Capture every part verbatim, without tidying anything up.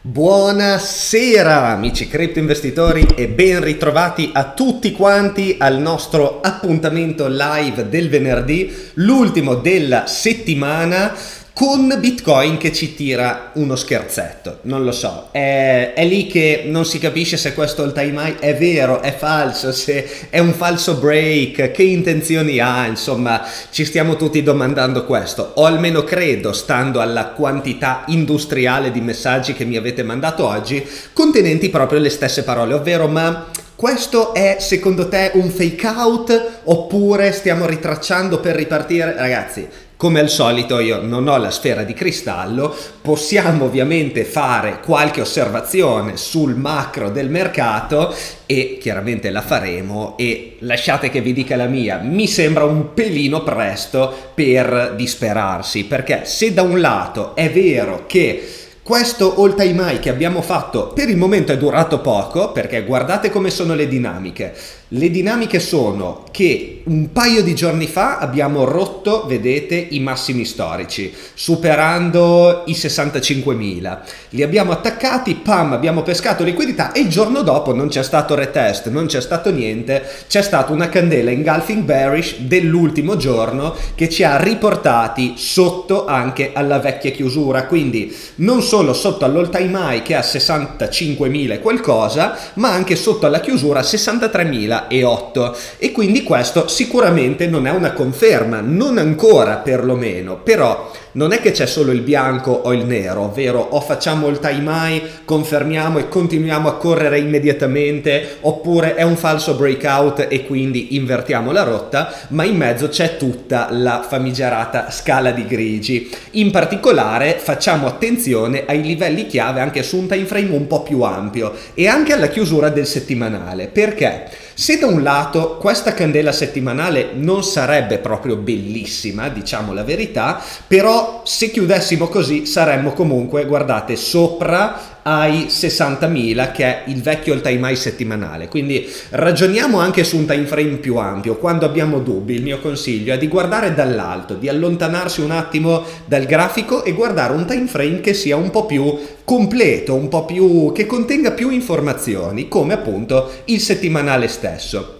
Buonasera amici cripto investitori e ben ritrovati a tutti quanti al nostro appuntamento live del venerdì, l'ultimo della settimana, con Bitcoin che ci tira uno scherzetto. Non lo so, è, è lì che non si capisce se questo è il time high, è vero, è falso, se è un falso break, che intenzioni ha, insomma ci stiamo tutti domandando questo, o almeno credo, stando alla quantità industriale di messaggi che mi avete mandato oggi, contenenti proprio le stesse parole, ovvero ma... questo è secondo te un fake out oppure stiamo ritracciando per ripartire? Ragazzi, come al solito io non ho la sfera di cristallo, possiamo ovviamente fare qualche osservazione sul macro del mercato e chiaramente la faremo, e lasciate che vi dica la mia, mi sembra un pelino presto per disperarsi, perché se da un lato è vero che questo all time high che abbiamo fatto per il momento è durato poco, perché guardate come sono le dinamiche. Le dinamiche sono che un paio di giorni fa abbiamo rotto, vedete, i massimi storici, superando i sessantacinquemila. Li abbiamo attaccati, pam, abbiamo pescato liquidità e il giorno dopo non c'è stato retest, non c'è stato niente, c'è stata una candela engulfing bearish dell'ultimo giorno che ci ha riportati sotto anche alla vecchia chiusura, quindi non solo sotto all'all time high che è a sessantacinquemila e qualcosa, ma anche sotto alla chiusura a sessantatremila. E otto, e quindi questo sicuramente non è una conferma, non ancora perlomeno, però non è che c'è solo il bianco o il nero, ovvero o facciamo il time high, confermiamo e continuiamo a correre immediatamente, oppure è un falso breakout e quindi invertiamo la rotta, ma in mezzo c'è tutta la famigerata scala di grigi. In particolare facciamo attenzione ai livelli chiave anche su un time frame un po' più ampio e anche alla chiusura del settimanale, perché se da un lato questa candela settimanale non sarebbe proprio bellissima, diciamo la verità, però se chiudessimo così saremmo comunque, guardate, sopra ai sessantamila che è il vecchio all time high settimanale, quindi ragioniamo anche su un time frame più ampio. Quando abbiamo dubbi il mio consiglio è di guardare dall'alto, di allontanarsi un attimo dal grafico e guardare un time frame che sia un po' più completo, un po' più, che contenga più informazioni, come appunto il settimanale stesso.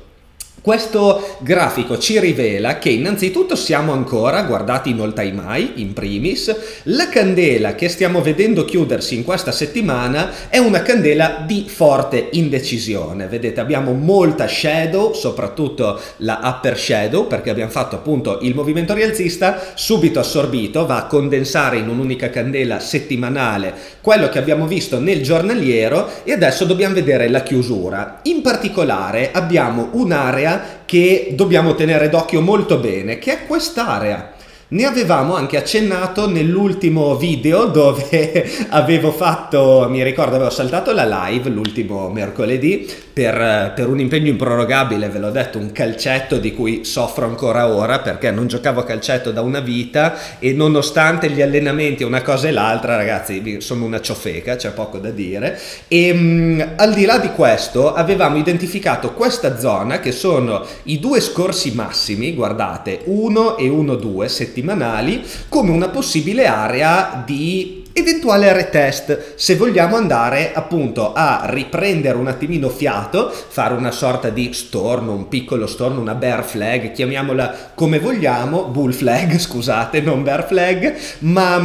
Questo grafico ci rivela che innanzitutto siamo ancora, guardati, in all time high in primis. La candela che stiamo vedendo chiudersi in questa settimana è una candela di forte indecisione, vedete abbiamo molta shadow, soprattutto la upper shadow, perché abbiamo fatto appunto il movimento rialzista subito assorbito, va a condensare in un'unica candela settimanale quello che abbiamo visto nel giornaliero, e adesso dobbiamo vedere la chiusura. In particolare abbiamo un'area che dobbiamo tenere d'occhio molto bene, che è quest'area. Ne avevamo anche accennato nell'ultimo video dove avevo fatto, mi ricordo avevo saltato la live l'ultimo mercoledì per, per un impegno improrogabile, ve l'ho detto, un calcetto di cui soffro ancora ora perché non giocavo a calcetto da una vita e nonostante gli allenamenti una cosa e l'altra, ragazzi, sono una ciofeca, c'è poco da dire. E mh, al di là di questo avevamo identificato questa zona che sono i due scorsi massimi, guardate, uno e uno virgola due settimane come una possibile area di eventuale retest, se vogliamo andare appunto a riprendere un attimino fiato, fare una sorta di storno, un piccolo storno, una bear flag, chiamiamola come vogliamo, bull flag, scusate, non bear flag, ma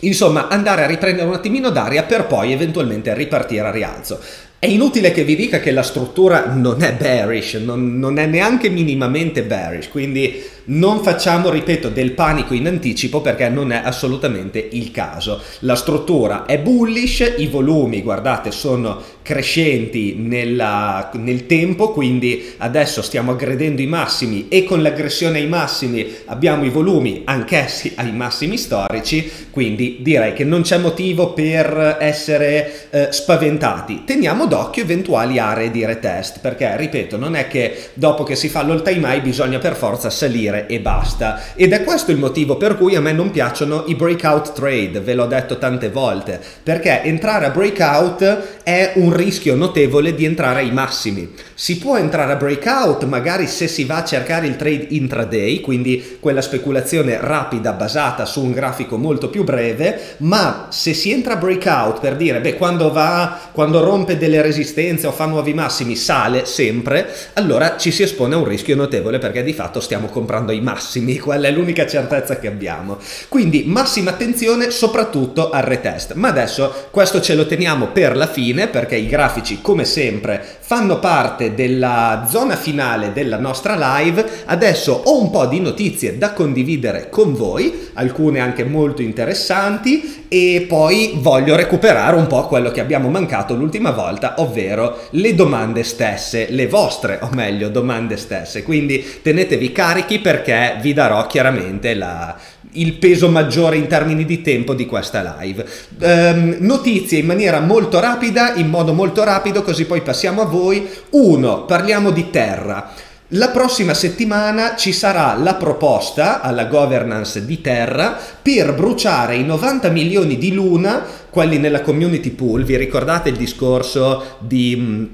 insomma andare a riprendere un attimino d'aria per poi eventualmente ripartire a rialzo. È inutile che vi dica che la struttura non è bearish, non, non è neanche minimamente bearish, quindi non facciamo, ripeto, del panico in anticipo perché non è assolutamente il caso. La struttura è bullish, i volumi, guardate, sono crescenti nella, nel tempo, quindi adesso stiamo aggredendo i massimi e con l'aggressione ai massimi abbiamo i volumi anch'essi ai massimi storici, quindi direi che non c'è motivo per essere eh, spaventati. Teniamo d'occhio eventuali aree di retest perché, ripeto, non è che dopo che si fa l'all time high bisogna per forza salire vendere e basta. Ed è questo il motivo per cui a me non piacciono i breakout trade, ve l'ho detto tante volte, perché entrare a breakout è un rischio notevole di entrare ai massimi. Si può entrare a breakout magari se si va a cercare il trade intraday, quindi quella speculazione rapida basata su un grafico molto più breve, ma se si entra a breakout per dire beh, quando va, quando rompe delle resistenze o fa nuovi massimi sale sempre, allora ci si espone a un rischio notevole, perché di fatto stiamo comprando i massimi, quella è l'unica certezza che abbiamo. Quindi massima attenzione soprattutto al retest, ma adesso questo ce lo teniamo per la fine, perché i grafici come sempre fanno parte della zona finale della nostra live. Adesso ho un po' di notizie da condividere con voi, alcune anche molto interessanti, e poi voglio recuperare un po' quello che abbiamo mancato l'ultima volta, ovvero le domande stesse, le vostre o meglio domande stesse, quindi tenetevi carichi perché vi darò chiaramente la il peso maggiore in termini di tempo di questa live. Ehm, notizie in maniera molto rapida, in modo molto rapido, così poi passiamo a voi. Uno, parliamo di Terra. La prossima settimana ci sarà la proposta alla governance di Terra per bruciare i novanta milioni di Luna, quelli nella community pool. Vi ricordate il discorso di...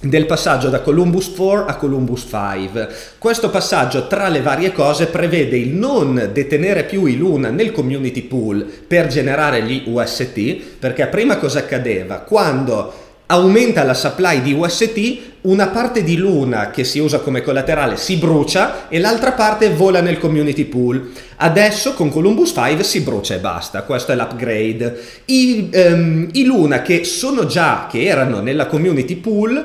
del passaggio da Columbus quattro a Columbus cinque. Questo passaggio, tra le varie cose, prevede il non detenere più i Luna nel community pool per generare gli U S T, perché prima cosa accadeva? Quando aumenta la supply di U S T, una parte di Luna che si usa come collaterale si brucia e l'altra parte vola nel community pool. Adesso con Columbus cinque si brucia e basta, questo è l'upgrade. I, ehm, i Luna che sono già, che erano nella community pool,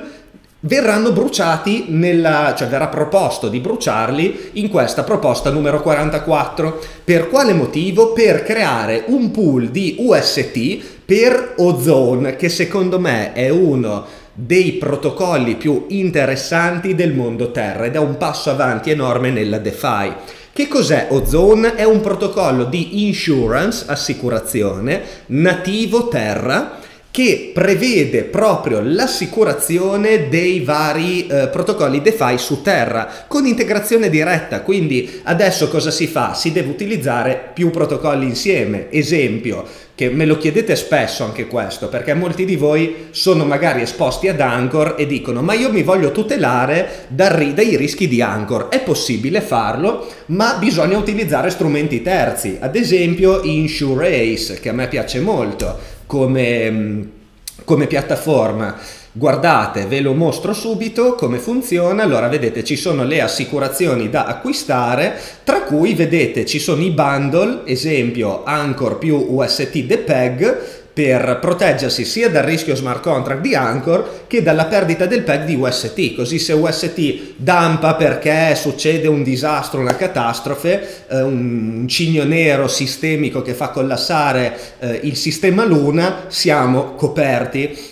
verranno bruciati, nella, cioè verrà proposto di bruciarli in questa proposta numero quarantaquattro. Per quale motivo? Per creare un pool di U S T per Ozone, che secondo me è uno dei protocolli più interessanti del mondo Terra ed è un passo avanti enorme nella DeFi. Che cos'è Ozone? È un protocollo di insurance, assicurazione, nativo Terra, che prevede proprio l'assicurazione dei vari eh, protocolli DeFi su Terra, con integrazione diretta. Quindi adesso cosa si fa? Si deve utilizzare più protocolli insieme. Esempio, che me lo chiedete spesso anche questo, perché molti di voi sono magari esposti ad Anchor e dicono ma io mi voglio tutelare dai, dai rischi di Anchor. È possibile farlo, ma bisogna utilizzare strumenti terzi, ad esempio Insurance, che a me piace molto Come, come piattaforma. Guardate, ve lo mostro subito come funziona. Allora vedete, ci sono le assicurazioni da acquistare, tra cui vedete ci sono i bundle, esempio Anchor più U S T D P E G, per proteggersi sia dal rischio smart contract di Anchor che dalla perdita del P E G di U S T, così se U S T dampa perché succede un disastro, una catastrofe, eh, un cigno nero sistemico che fa collassare eh, il sistema Luna, siamo coperti.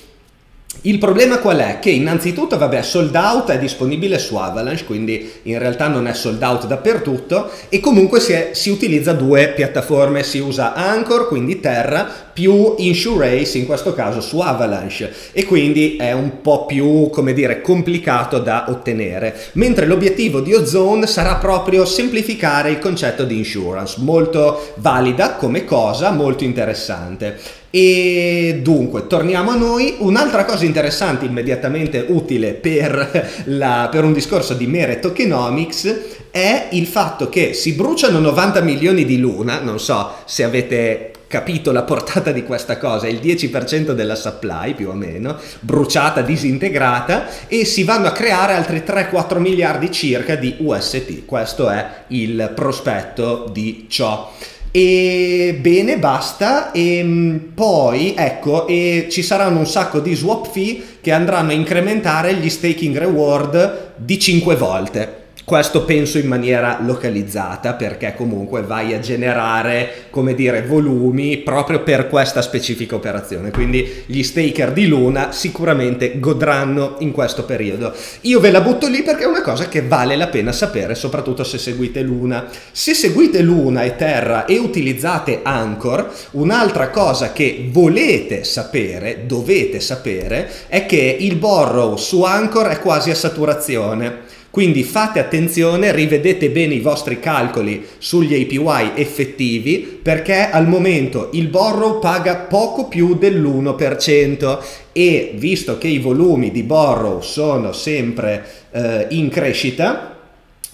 Il problema qual è? Che innanzitutto, vabbè, sold out è disponibile su Avalanche, quindi in realtà non è sold out dappertutto, e comunque si, è, si utilizza due piattaforme, si usa Anchor, quindi Terra, più Insurance, in questo caso su Avalanche, e quindi è un po' più, come dire, complicato da ottenere. Mentre l'obiettivo di Ozone sarà proprio semplificare il concetto di insurance, molto valida come cosa, molto interessante. E dunque torniamo a noi. Un'altra cosa interessante, immediatamente utile per, la, per un discorso di mere tokenomics, è il fatto che si bruciano novanta milioni di Luna, non so se avete capito la portata di questa cosa, il dieci per cento della supply più o meno, bruciata, disintegrata, e si vanno a creare altri tre quattro miliardi circa di U S T. Questo è il prospetto di ciò. E bene, basta. E poi ecco, e ci saranno un sacco di swap fee che andranno a incrementare gli staking reward di cinque volte. Questo penso in maniera localizzata, perché comunque vai a generare, come dire, volumi proprio per questa specifica operazione, quindi gli staker di Luna sicuramente godranno in questo periodo. Io ve la butto lì perché è una cosa che vale la pena sapere, soprattutto se seguite Luna. Se seguite Luna e Terra e utilizzate Anchor, un'altra cosa che volete sapere, dovete sapere, è che il borrow su Anchor è quasi a saturazione. Quindi fate attenzione, rivedete bene i vostri calcoli sugli A P Y effettivi, perché al momento il borrow paga poco più dell'uno per cento e visto che i volumi di borrow sono sempre eh, in crescita,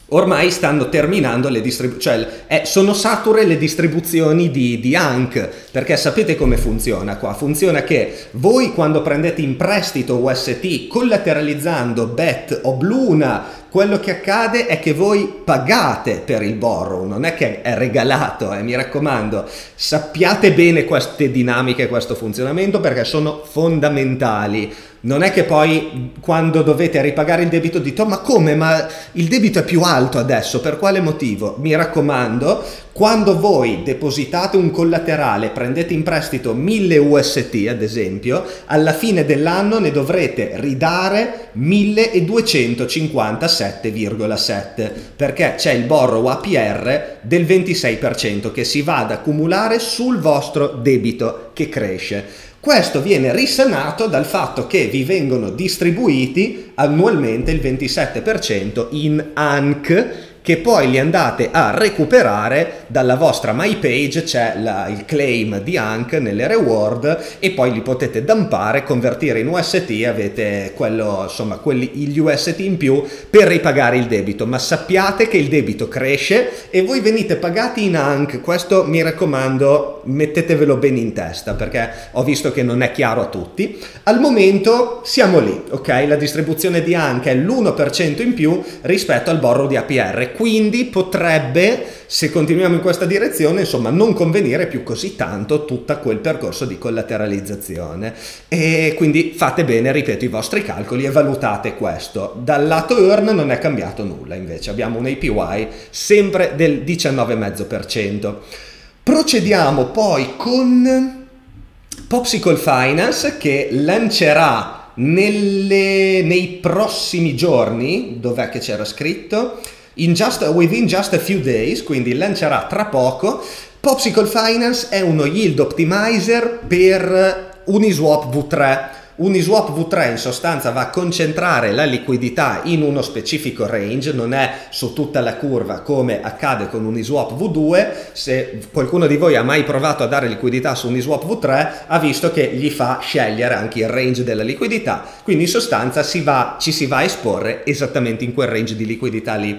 ormai stanno terminando le distribuzioni, cioè eh, sono sature le distribuzioni di, di Anchor, perché sapete come funziona qua? Funziona che voi quando prendete in prestito U S T collateralizzando B E T o Bluna, quello che accade è che voi pagate per il borrow, non è che è regalato, eh, mi raccomando, sappiate bene queste dinamiche, questo funzionamento, perché sono fondamentali. Non è che poi quando dovete ripagare il debito dite: ma come? Ma il debito è più alto adesso, per quale motivo? Mi raccomando, quando voi depositate un collaterale, prendete in prestito mille U S T ad esempio, alla fine dell'anno ne dovrete ridare milleduecentocinquantasette virgola sette, perché c'è il borrow A P R del ventisei per cento che si va ad accumulare sul vostro debito che cresce. Questo viene risanato dal fatto che vi vengono distribuiti annualmente il ventisette per cento in A N C, che poi li andate a recuperare dalla vostra My Page, c'è la, il claim di A N C nelle reward, e poi li potete dumpare, convertire in U S T e avete quello, insomma, quelli, gli U S T in più per ripagare il debito. Ma sappiate che il debito cresce e voi venite pagati in A N C, questo mi raccomando, mettetevelo bene in testa, perché ho visto che non è chiaro a tutti. Al momento siamo lì, ok? La distribuzione di A N C è l'uno per cento in più rispetto al borrow di A P R, quindi potrebbe, se continuiamo in questa direzione, insomma, non convenire più così tanto tutto quel percorso di collateralizzazione. E quindi fate bene, ripeto, i vostri calcoli e valutate questo. Dal lato E A R N non è cambiato nulla, invece abbiamo un A P Y sempre del diciannove virgola cinque per cento. Procediamo poi con Popsicle Finance, che lancerà nelle, nei prossimi giorni, dov'è che c'era scritto? In just, within just a few days, quindi lancerà tra poco. Popsicle Finance è uno yield optimizer per Uniswap V tre. Uniswap V tre in sostanza va a concentrare la liquidità in uno specifico range, non è su tutta la curva come accade con Uniswap V due. Se qualcuno di voi ha mai provato a dare liquidità su Uniswap V tre, ha visto che gli fa scegliere anche il range della liquidità, quindi in sostanza si va, ci si va a esporre esattamente in quel range di liquidità lì.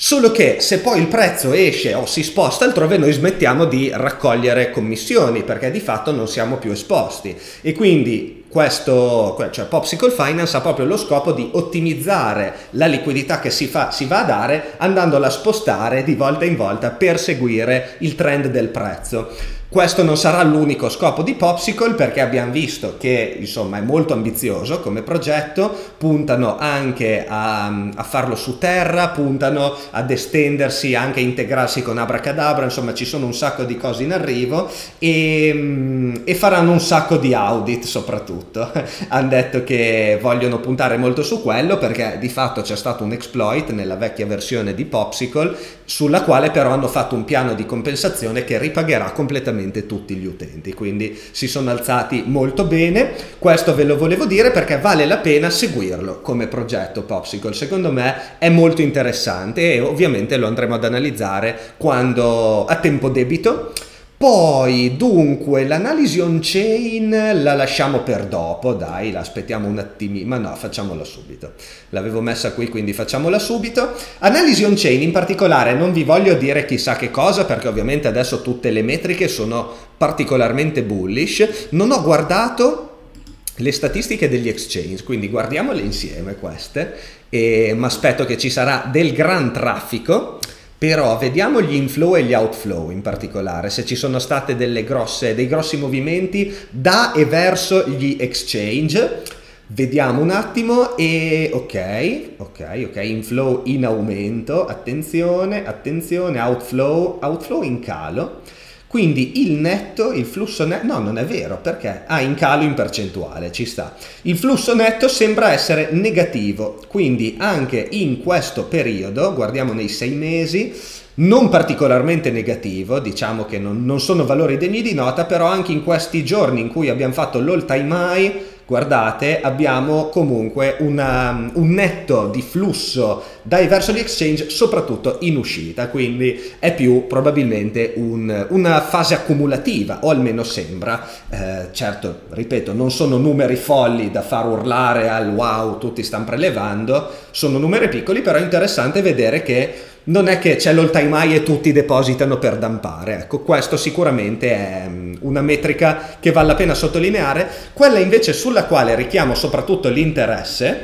Solo che se poi il prezzo esce o si sposta altrove, noi smettiamo di raccogliere commissioni, perché di fatto non siamo più esposti. E quindi questo, cioè Popsicle Finance ha proprio lo scopo di ottimizzare la liquidità che si, fa, si va a dare, andandola a spostare di volta in volta per seguire il trend del prezzo. Questo non sarà l'unico scopo di Popsicle, perché abbiamo visto che, insomma, è molto ambizioso come progetto, puntano anche a, a farlo su Terra, puntano ad estendersi, anche a integrarsi con Abracadabra, insomma ci sono un sacco di cose in arrivo e, e faranno un sacco di audit soprattutto. Hanno detto che vogliono puntare molto su quello, perché di fatto c'è stato un exploit nella vecchia versione di Popsicle, sulla quale però hanno fatto un piano di compensazione che ripagherà completamente tutti gli utenti, quindi si sono alzati molto bene. Questo ve lo volevo dire perché vale la pena seguirlo come progetto Popsicle, secondo me è molto interessante e ovviamente lo andremo ad analizzare quando a tempo debito. Poi dunque l'analisi on chain la lasciamo per dopo, dai, la aspettiamo un attimino, ma no, facciamola subito, l'avevo messa qui quindi facciamola subito. Analisi on chain in particolare non vi voglio dire chissà che cosa, perché ovviamente adesso tutte le metriche sono particolarmente bullish, non ho guardato le statistiche degli exchange, quindi guardiamole insieme queste, e mi aspetto che ci sarà del gran traffico. Però vediamo gli inflow e gli outflow in particolare, se ci sono state delle grosse, dei grossi movimenti da e verso gli exchange. Vediamo un attimo e ok, ok, ok, inflow in aumento, attenzione, attenzione, outflow, outflow in calo. Quindi il netto, il flusso netto, no, non è vero, perché ah, in calo in percentuale, ci sta. Il flusso netto sembra essere negativo, quindi anche in questo periodo, guardiamo nei sei mesi, non particolarmente negativo, diciamo che non, non sono valori degni di nota, però anche in questi giorni in cui abbiamo fatto l'all time high, guardate, abbiamo comunque una, un netto di flusso dai verso gli exchange, soprattutto in uscita, quindi è più probabilmente un, una fase accumulativa, o almeno sembra. Eh, certo, ripeto, non sono numeri folli da far urlare al wow, tutti stanno prelevando, sono numeri piccoli, però è interessante vedere che non è che c'è l'all time high e tutti depositano per dampare, ecco, questo sicuramente è una metrica che vale la pena sottolineare. Quella invece sulla quale richiamo soprattutto l'interesse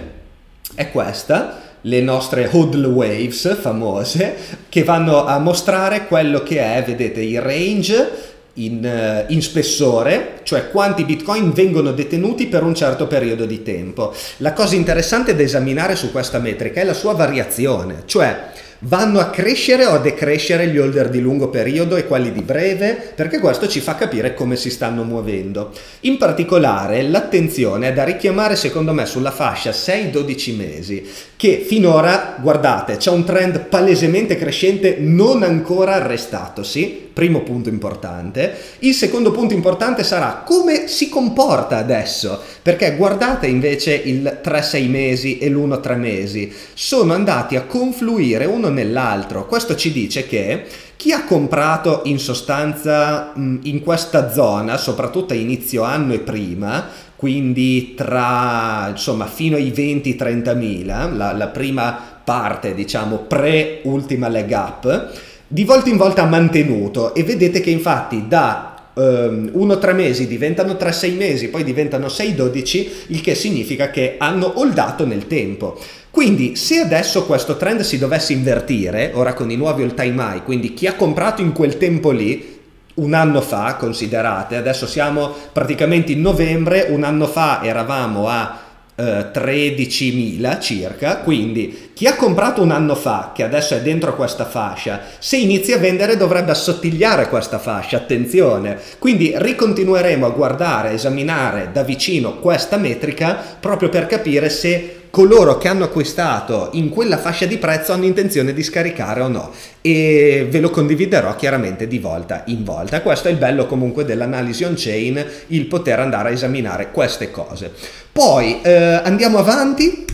è questa, le nostre hodl waves famose, che vanno a mostrare quello che è, vedete, il range In, in spessore, cioè quanti bitcoin vengono detenuti per un certo periodo di tempo. La cosa interessante da esaminare su questa metrica è la sua variazione, cioè vanno a crescere o a decrescere gli holder di lungo periodo e quelli di breve, perché questo ci fa capire come si stanno muovendo. In particolare l'attenzione è da richiamare secondo me sulla fascia sei dodici mesi, che finora, guardate, c'è un trend palesemente crescente non ancora arrestatosi. Primo punto importante. Il secondo punto importante sarà come si comporta adesso, perché guardate invece il tre sei mesi e l'uno tre mesi, sono andati a confluire uno nell'altro. Questo ci dice che chi ha comprato in sostanza in questa zona, soprattutto a inizio anno e prima, quindi tra, insomma, fino ai venti trenta mila, la, la prima parte, diciamo, pre-ultima leg up, di volta in volta ha mantenuto, e vedete che infatti da um, uno tre mesi diventano tre sei mesi, poi diventano sei dodici, il che significa che hanno holdato nel tempo. Quindi se adesso questo trend si dovesse invertire, ora con i nuovi all time high, quindi chi ha comprato in quel tempo lì, un anno fa, considerate, adesso siamo praticamente in novembre, un anno fa eravamo a tredicimila circa, quindi chi ha comprato un anno fa, che adesso è dentro questa fascia, se inizia a vendere dovrebbe assottigliare questa fascia, attenzione. Quindi ricontinueremo a guardare, a esaminare da vicino questa metrica, proprio per capire se coloro che hanno acquistato in quella fascia di prezzo hanno intenzione di scaricare o no, e ve lo condividerò chiaramente di volta in volta. Questo è il bello comunque dell'analisi on chain, il poter andare a esaminare queste cose. Poi eh, andiamo avanti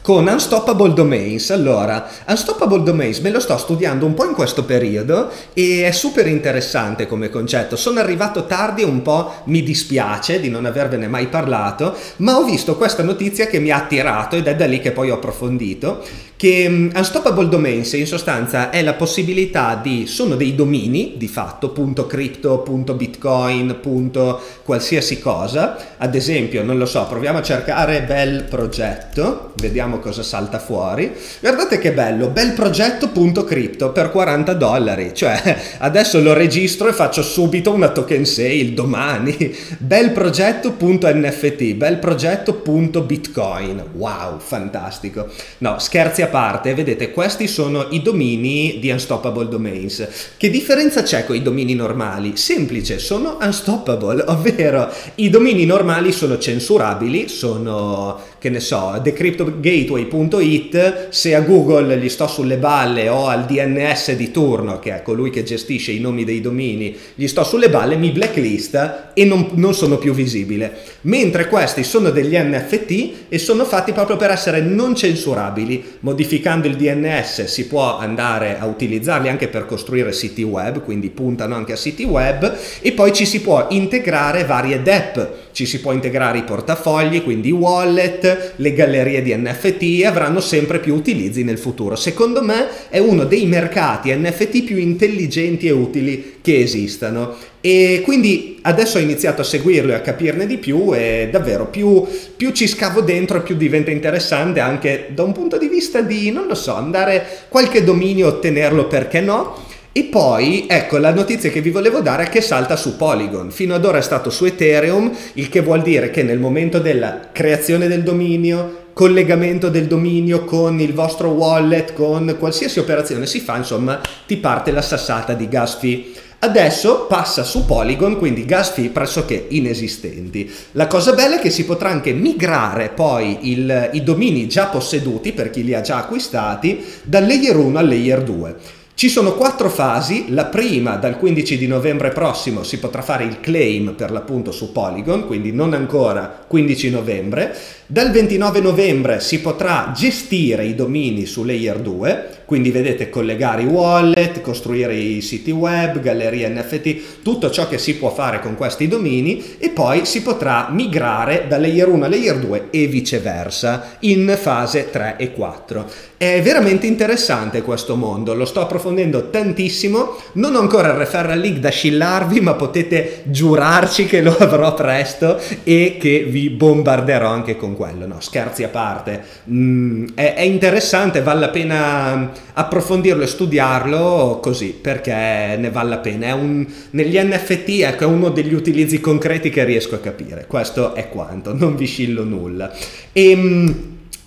con Unstoppable Domains. Allora, Unstoppable Domains me lo sto studiando un po' in questo periodo e è super interessante come concetto. Sono arrivato tardi e un po' mi dispiace di non avervene mai parlato, ma ho visto questa notizia che mi ha attirato ed è da lì che poi ho approfondito, che um, Unstoppable Domains in sostanza è la possibilità di, sono dei domini di fatto, punto crypto, punto bitcoin, punto qualsiasi cosa. Ad esempio, non lo so, proviamo a cercare bel progetto, vediamo cosa salta fuori. Guardate che bello, bel progetto.crypto per quaranta dollari, cioè adesso lo registro e faccio subito una token sale domani. Bel progetto.nft, bel progetto.bitcoin, wow, fantastico. No, scherzi a parte, vedete, questi sono i domini di Unstoppable Domains. Che differenza c'è con i domini normali? Semplice, sono unstoppable, ovvero i domini normali sono censurabili, sono, che ne so, decryptogateway punto it, se a Google gli sto sulle balle o al D N S di turno, che è colui che gestisce i nomi dei domini, gli sto sulle balle, mi blacklist e non, non sono più visibile. Mentre questi sono degli N F T e sono fatti proprio per essere non censurabili. Modificando il D N S si può andare a utilizzarli anche per costruire siti web, quindi puntano anche a siti web, e poi ci si può integrare varie D app, ci si può integrare i portafogli, quindi i wallet, le gallerie di N F T, avranno sempre più utilizzi nel futuro. Secondo me è uno dei mercati N F T più intelligenti e utili che esistano, e quindi adesso ho iniziato a seguirlo e a capirne di più, e davvero più, più ci scavo dentro più diventa interessante, anche da un punto di vista di, non lo so, andare qualche dominio, ottenerlo, perché no. E poi, ecco, la notizia che vi volevo dare è che salta su Polygon. Fino ad ora è stato su Ethereum, il che vuol dire che nel momento della creazione del dominio, collegamento del dominio con il vostro wallet, con qualsiasi operazione si fa, insomma, ti parte la sassata di gas fee. Adesso passa su Polygon, quindi gas fee pressoché inesistenti. La cosa bella è che si potrà anche migrare poi il, i domini già posseduti, per chi li ha già acquistati, dal layer uno al layer due. Ci sono quattro fasi. La prima, dal quindici di novembre prossimo si potrà fare il claim per l'appunto su Polygon, quindi non ancora quindici novembre. Dal ventinove novembre si potrà gestire i domini su Layer due, quindi vedete collegare i wallet, costruire i siti web, gallerie N F T, tutto ciò che si può fare con questi domini, e poi si potrà migrare da Layer uno a Layer due e viceversa in fase tre e quattro. È veramente interessante questo mondo, lo sto approfondendo tantissimo, non ho ancora il referral link da shillarvi, ma potete giurarci che lo avrò presto e che vi bombarderò anche con quello. No, scherzi a parte, mm, è, è interessante, vale la pena approfondirlo e studiarlo così, perché ne vale la pena. È un, negli N F T, ecco, è uno degli utilizzi concreti che riesco a capire. Questo è quanto, non vi scillo nulla. E mm,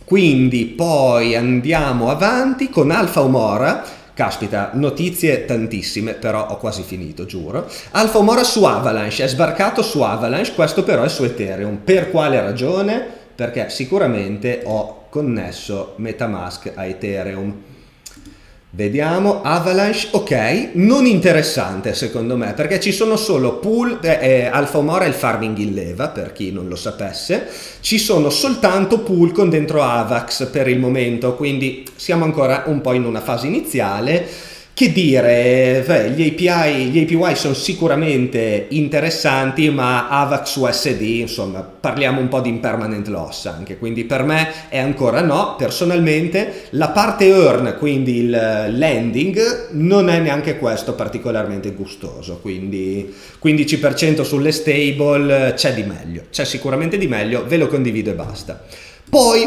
quindi poi andiamo avanti con Alpha Homora. Caspita, notizie tantissime, però ho quasi finito, giuro. Alpha Homora su Avalanche, è sbarcato su Avalanche, questo però è su Ethereum. Per quale ragione? Perché sicuramente ho connesso Metamask a Ethereum. Vediamo, Avalanche, ok, non interessante secondo me, perché ci sono solo pool, eh, Alpha Homora è il farming in leva, per chi non lo sapesse, ci sono soltanto pool con dentro Avax per il momento, quindi siamo ancora un po' in una fase iniziale. Che dire, beh, gli A P I, gli A P Y sono sicuramente interessanti, ma Avax U S D, insomma, parliamo un po' di impermanent loss anche, quindi per me è ancora no. Personalmente la parte earn, quindi il lending, non è neanche questo particolarmente gustoso, quindi quindici per cento sulle stable, c'è di meglio, c'è sicuramente di meglio, ve lo condivido e basta. Poi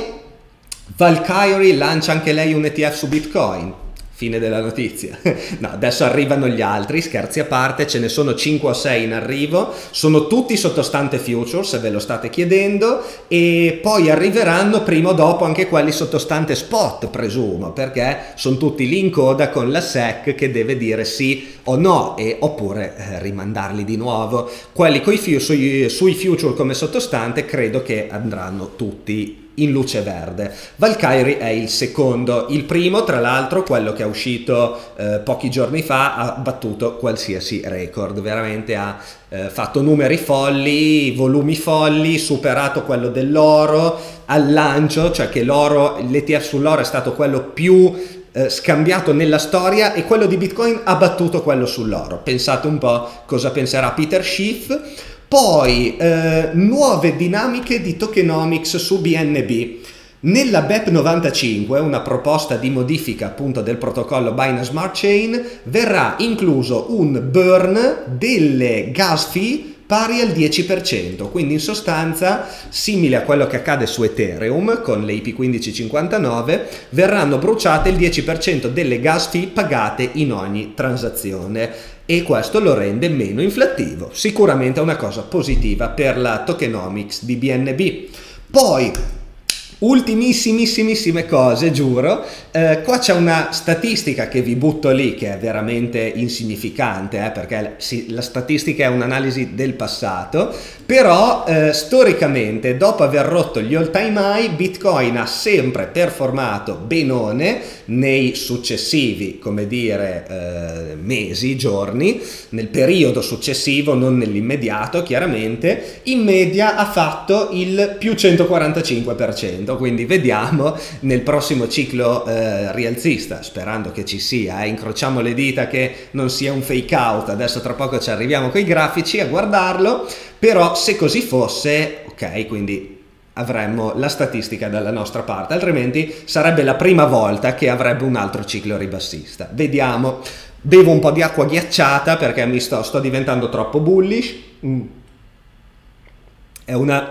Valkyrie lancia anche lei un E T F su Bitcoin. Fine della notizia. No, adesso arrivano gli altri, scherzi a parte, ce ne sono cinque o sei in arrivo, sono tutti sottostante futures, se ve lo state chiedendo, e poi arriveranno prima o dopo anche quelli sottostante spot, presumo, perché sono tutti lì in coda con la S E C che deve dire sì o no, e oppure eh, rimandarli di nuovo. Quelli coi fi- sui, sui future come sottostante credo che andranno tutti in luce verde. Valkyrie è il secondo, il primo tra l'altro, quello che è uscito eh, pochi giorni fa, ha battuto qualsiasi record, veramente ha eh, fatto numeri folli, volumi folli, superato quello dell'oro al lancio, cioè che l'oro, l'E T F sull'oro è stato quello più eh, scambiato nella storia, e quello di Bitcoin ha battuto quello sull'oro. Pensate un po' cosa penserà Peter Schiff. Poi eh, nuove dinamiche di tokenomics su B N B. Nella B E P novantacinque, una proposta di modifica appunto del protocollo Binance Smart Chain, verrà incluso un burn delle gas fee pari al dieci per cento, quindi in sostanza, simile a quello che accade su Ethereum con le I P quindici cinquantanove, verranno bruciate il dieci per cento delle gas fee pagate in ogni transazione, e questo lo rende meno inflattivo. Sicuramente è una cosa positiva per la tokenomics di B N B. Poi, ultimissimissime cose, giuro, eh, qua c'è una statistica che vi butto lì che è veramente insignificante, eh, perché la statistica è un'analisi del passato, però eh, storicamente dopo aver rotto gli all time high Bitcoin ha sempre performato benone nei successivi, come dire, eh, mesi, giorni, nel periodo successivo, non nell'immediato chiaramente. In media ha fatto il più centoquarantacinque per cento, quindi vediamo nel prossimo ciclo eh, rialzista, sperando che ci sia, eh, incrociamo le dita che non sia un fake out. Adesso tra poco ci arriviamo coi grafici a guardarlo, però se così fosse, ok, quindi avremmo la statistica dalla nostra parte, altrimenti sarebbe la prima volta che avrebbe un altro ciclo ribassista. Vediamo, bevo un po' di acqua ghiacciata perché mi sto, sto diventando troppo bullish. Mm. È una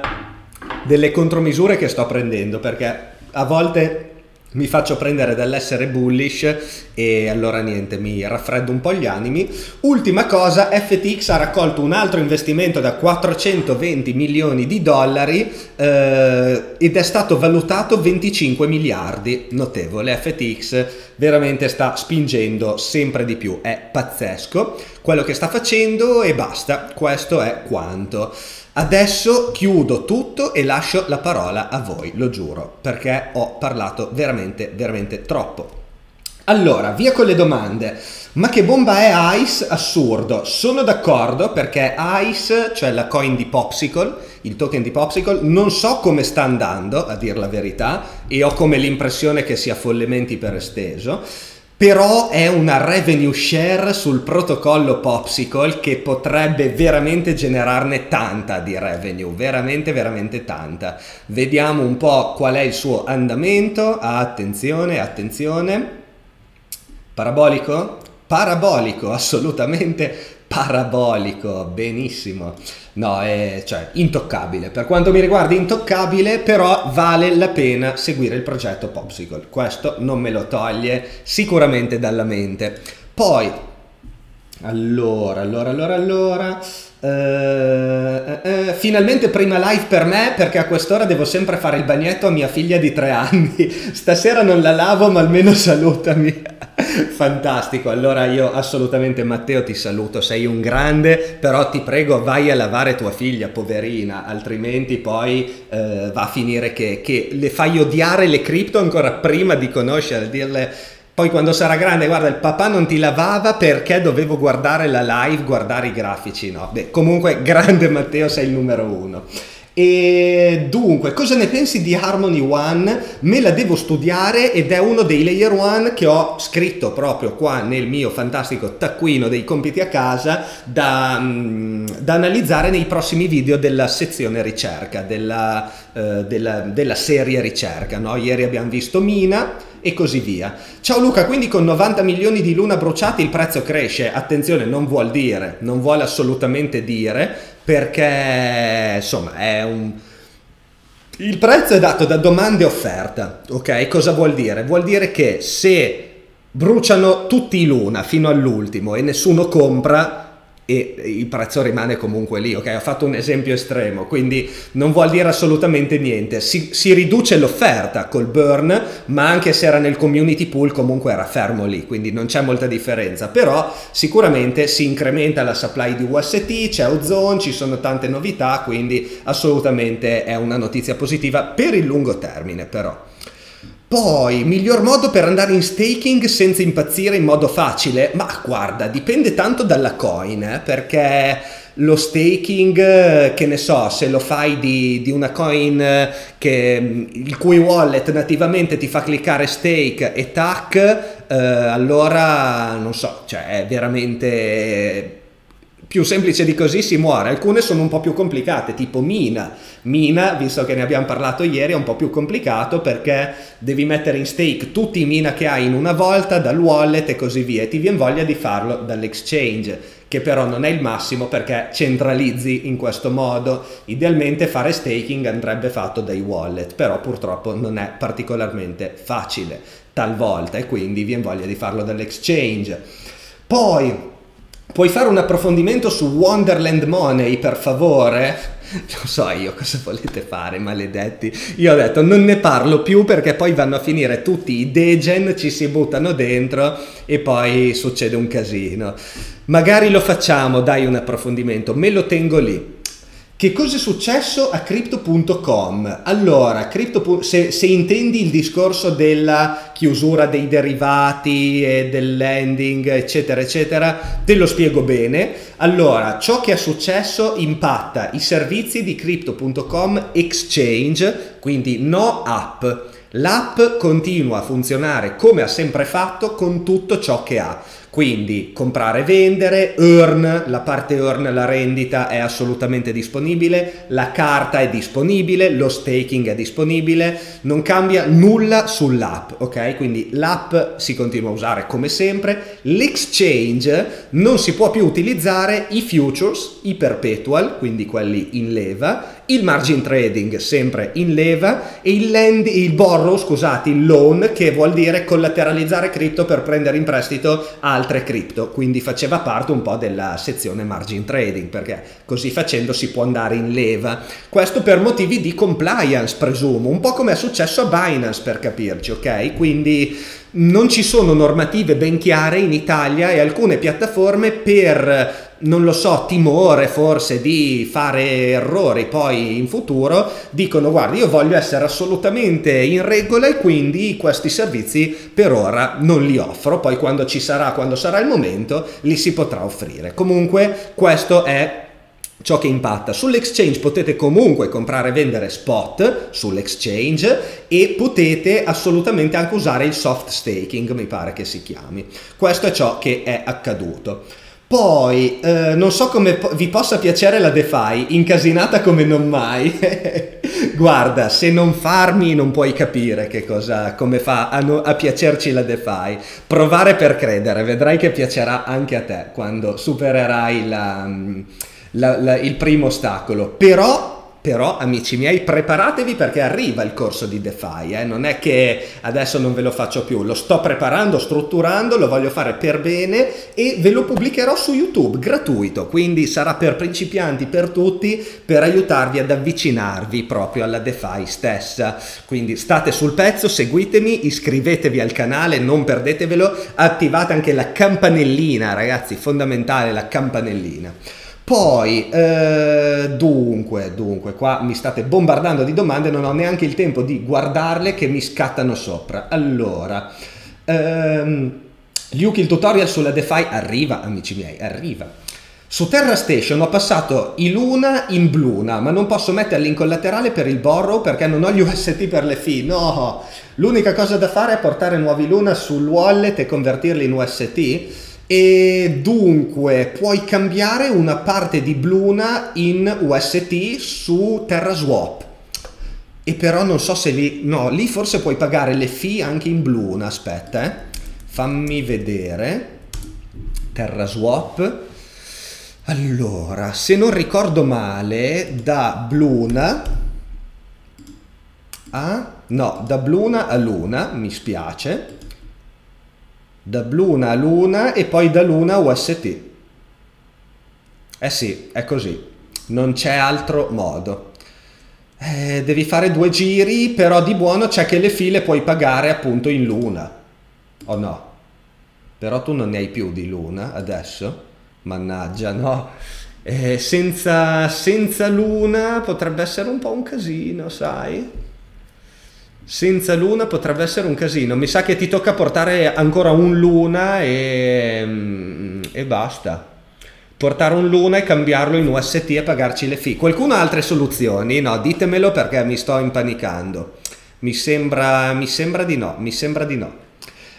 delle contromisure che sto prendendo, perché a volte mi faccio prendere dall'essere bullish e allora niente, mi raffreddo un po' gli animi. Ultima cosa, F T X ha raccolto un altro investimento da quattrocentoventi milioni di dollari eh, ed è stato valutato venticinque miliardi, notevole. F T X veramente sta spingendo sempre di più, è pazzesco quello che sta facendo, e basta, questo è quanto. Adesso chiudo tutto e lascio la parola a voi, lo giuro, perché ho parlato veramente, veramente troppo. Allora, via con le domande. Ma che bomba è Ice? Assurdo. Sono d'accordo, perché Ice, cioè la coin di Popsicle, il token di Popsicle, non so come sta andando, a dir la verità, e ho come l'impressione che sia follementi per esteso, però è una revenue share sul protocollo Popsicle che potrebbe veramente generarne tanta di revenue, veramente veramente tanta. Vediamo un po' qual è il suo andamento. Ah, attenzione, attenzione, parabolico? Parabolico, assolutamente parabolico, benissimo. No, è, cioè, intoccabile. Per quanto mi riguarda intoccabile, però vale la pena seguire il progetto Popsicle. Questo non me lo toglie sicuramente dalla mente. Poi, allora, allora, allora, allora... Uh, uh, finalmente prima live per me, perché a quest'ora devo sempre fare il bagnetto a mia figlia di tre anni. Stasera non la lavo, ma almeno salutami. Fantastico. Allora io assolutamente, Matteo, ti saluto, sei un grande, però ti prego vai a lavare tua figlia, poverina, altrimenti poi uh, va a finire che, che le fai odiare le cripto ancora prima di conoscerle, dirle poi quando sarà grande: guarda, il papà non ti lavava perché dovevo guardare la live, guardare i grafici, no? Beh, comunque grande Matteo, sei il numero uno. E dunque, cosa ne pensi di Harmony One? Me la devo studiare ed è uno dei layer one che ho scritto proprio qua nel mio fantastico taccuino dei compiti a casa da, da analizzare nei prossimi video della sezione ricerca, della, eh, della, della serie ricerca, no? Ieri abbiamo visto Mina e così via. Ciao Luca, quindi con novanta milioni di Luna bruciati il prezzo cresce. Attenzione, non vuol dire, non vuole assolutamente dire, perché insomma è un... il prezzo è dato da domanda e offerta, ok? Cosa vuol dire? Vuol dire che se bruciano tutti i Luna fino all'ultimo e nessuno compra, e il prezzo rimane comunque lì, ok? Ho fatto un esempio estremo, quindi non vuol dire assolutamente niente. Si, si riduce l'offerta col burn, ma anche se era nel community pool comunque era fermo lì, quindi non c'è molta differenza. Però sicuramente si incrementa la supply di U S T, c'è Ozone, ci sono tante novità, quindi assolutamente è una notizia positiva per il lungo termine però. Poi, miglior modo per andare in staking senza impazzire in modo facile? Ma guarda, dipende tanto dalla coin, eh, perché lo staking, che ne so, se lo fai di, di una coin che, il cui wallet nativamente ti fa cliccare stake e tac, eh, allora non so, cioè è veramente... più semplice di così si muore. Alcune sono un po' più complicate, tipo Mina. Mina, visto che ne abbiamo parlato ieri, è un po' più complicato perché devi mettere in stake tutti i Mina che hai in una volta dal wallet e così via, e ti viene voglia di farlo dall'exchange, che però non è il massimo perché centralizzi in questo modo. Idealmente fare staking andrebbe fatto dai wallet, però purtroppo non è particolarmente facile talvolta e quindi viene voglia di farlo dall'exchange. Poi... puoi fare un approfondimento su Wonderland Money, per favore? Non so io cosa volete fare, maledetti. Io ho detto non ne parlo più perché poi vanno a finire tutti i degen, ci si buttano dentro e poi succede un casino. Magari lo facciamo, dai, un approfondimento, me lo tengo lì. Che cosa è successo a crypto punto com? Allora, crypto, se, se intendi il discorso della chiusura dei derivati e del lending, eccetera, eccetera, te lo spiego bene. Allora, ciò che è successo impatta i servizi di crypto punto com Exchange, quindi no app. L'app continua a funzionare come ha sempre fatto con tutto ciò che ha. Quindi comprare e vendere, earn, la parte earn, la rendita è assolutamente disponibile, la carta è disponibile, lo staking è disponibile, non cambia nulla sull'app, ok? Quindi l'app si continua a usare come sempre, l'exchange non si può più utilizzare, i futures, i perpetual, quindi quelli in leva, il margin trading sempre in leva e il, lend, il borrow, scusate, il loan, che vuol dire collateralizzare cripto per prendere in prestito altre cripto, quindi faceva parte un po' della sezione margin trading, perché così facendo si può andare in leva. Questo per motivi di compliance, presumo, un po' come è successo a Binance, per capirci, ok? Quindi Non ci sono normative ben chiare in Italia e alcune piattaforme per, non lo so, timore forse di fare errori poi in futuro, dicono: guarda, io voglio essere assolutamente in regola e quindi questi servizi per ora non li offro, poi quando ci sarà, quando sarà il momento, li si potrà offrire. Comunque questo è ciò che impatta. Sull'exchange potete comunque comprare e vendere spot sull'exchange e potete assolutamente anche usare il soft staking, mi pare che si chiami. Questo è ciò che è accaduto. Poi eh, non so come po- vi possa piacere la DeFi, incasinata come non mai. Guarda, se non farmi non puoi capire che cosa, come fa a, no, a piacerci la DeFi. Provare per credere, vedrai che piacerà anche a te quando supererai la... La, la, il primo ostacolo. Però, però amici miei, preparatevi, perché arriva il corso di DeFi, eh? Non è che adesso non ve lo faccio più, lo sto preparando, strutturando, lo voglio fare per bene e ve lo pubblicherò su YouTube gratuito, quindi sarà per principianti, per tutti, per aiutarvi ad avvicinarvi proprio alla DeFi stessa. Quindi state sul pezzo, seguitemi, iscrivetevi al canale, non perdetevelo, attivate anche la campanellina, ragazzi, fondamentale la campanellina. Poi, eh, dunque, dunque, qua mi state bombardando di domande, non ho neanche il tempo di guardarle che mi scattano sopra. Allora, ehm, Luke, il tutorial sulla DeFi arriva, amici miei, arriva. Su Terra Station ho passato i Luna in Bluna, ma non posso metterli in collaterale per il borrow perché non ho gli U S T per le fee, no! L'unica cosa da fare è portare nuovi Luna sul wallet e convertirli in U S T. E dunque puoi cambiare una parte di Bluna in U S T su Terra Swap, e però non so se lì, no, lì forse puoi pagare le fee anche in Bluna, aspetta, eh. Fammi vedere, Terra Swap, allora, se non ricordo male, da Bluna a, no, da Bluna a Luna, mi spiace, da Bluna a Luna e poi da Luna a U S T. Eh sì, è così, non c'è altro modo. Eh, devi fare due giri, però di buono c'è che le file puoi pagare appunto in Luna, o no? Però tu non ne hai più di Luna adesso, mannaggia, no? Eh, senza, senza Luna potrebbe essere un po' un casino, sai? Senza Luna potrebbe essere un casino. Mi sa che ti tocca portare ancora un Luna e, e basta. Portare un Luna e cambiarlo in U S T e pagarci le fee. Qualcuno ha altre soluzioni? No, ditemelo perché mi sto impanicando. Mi sembra, mi sembra di no, mi sembra di no.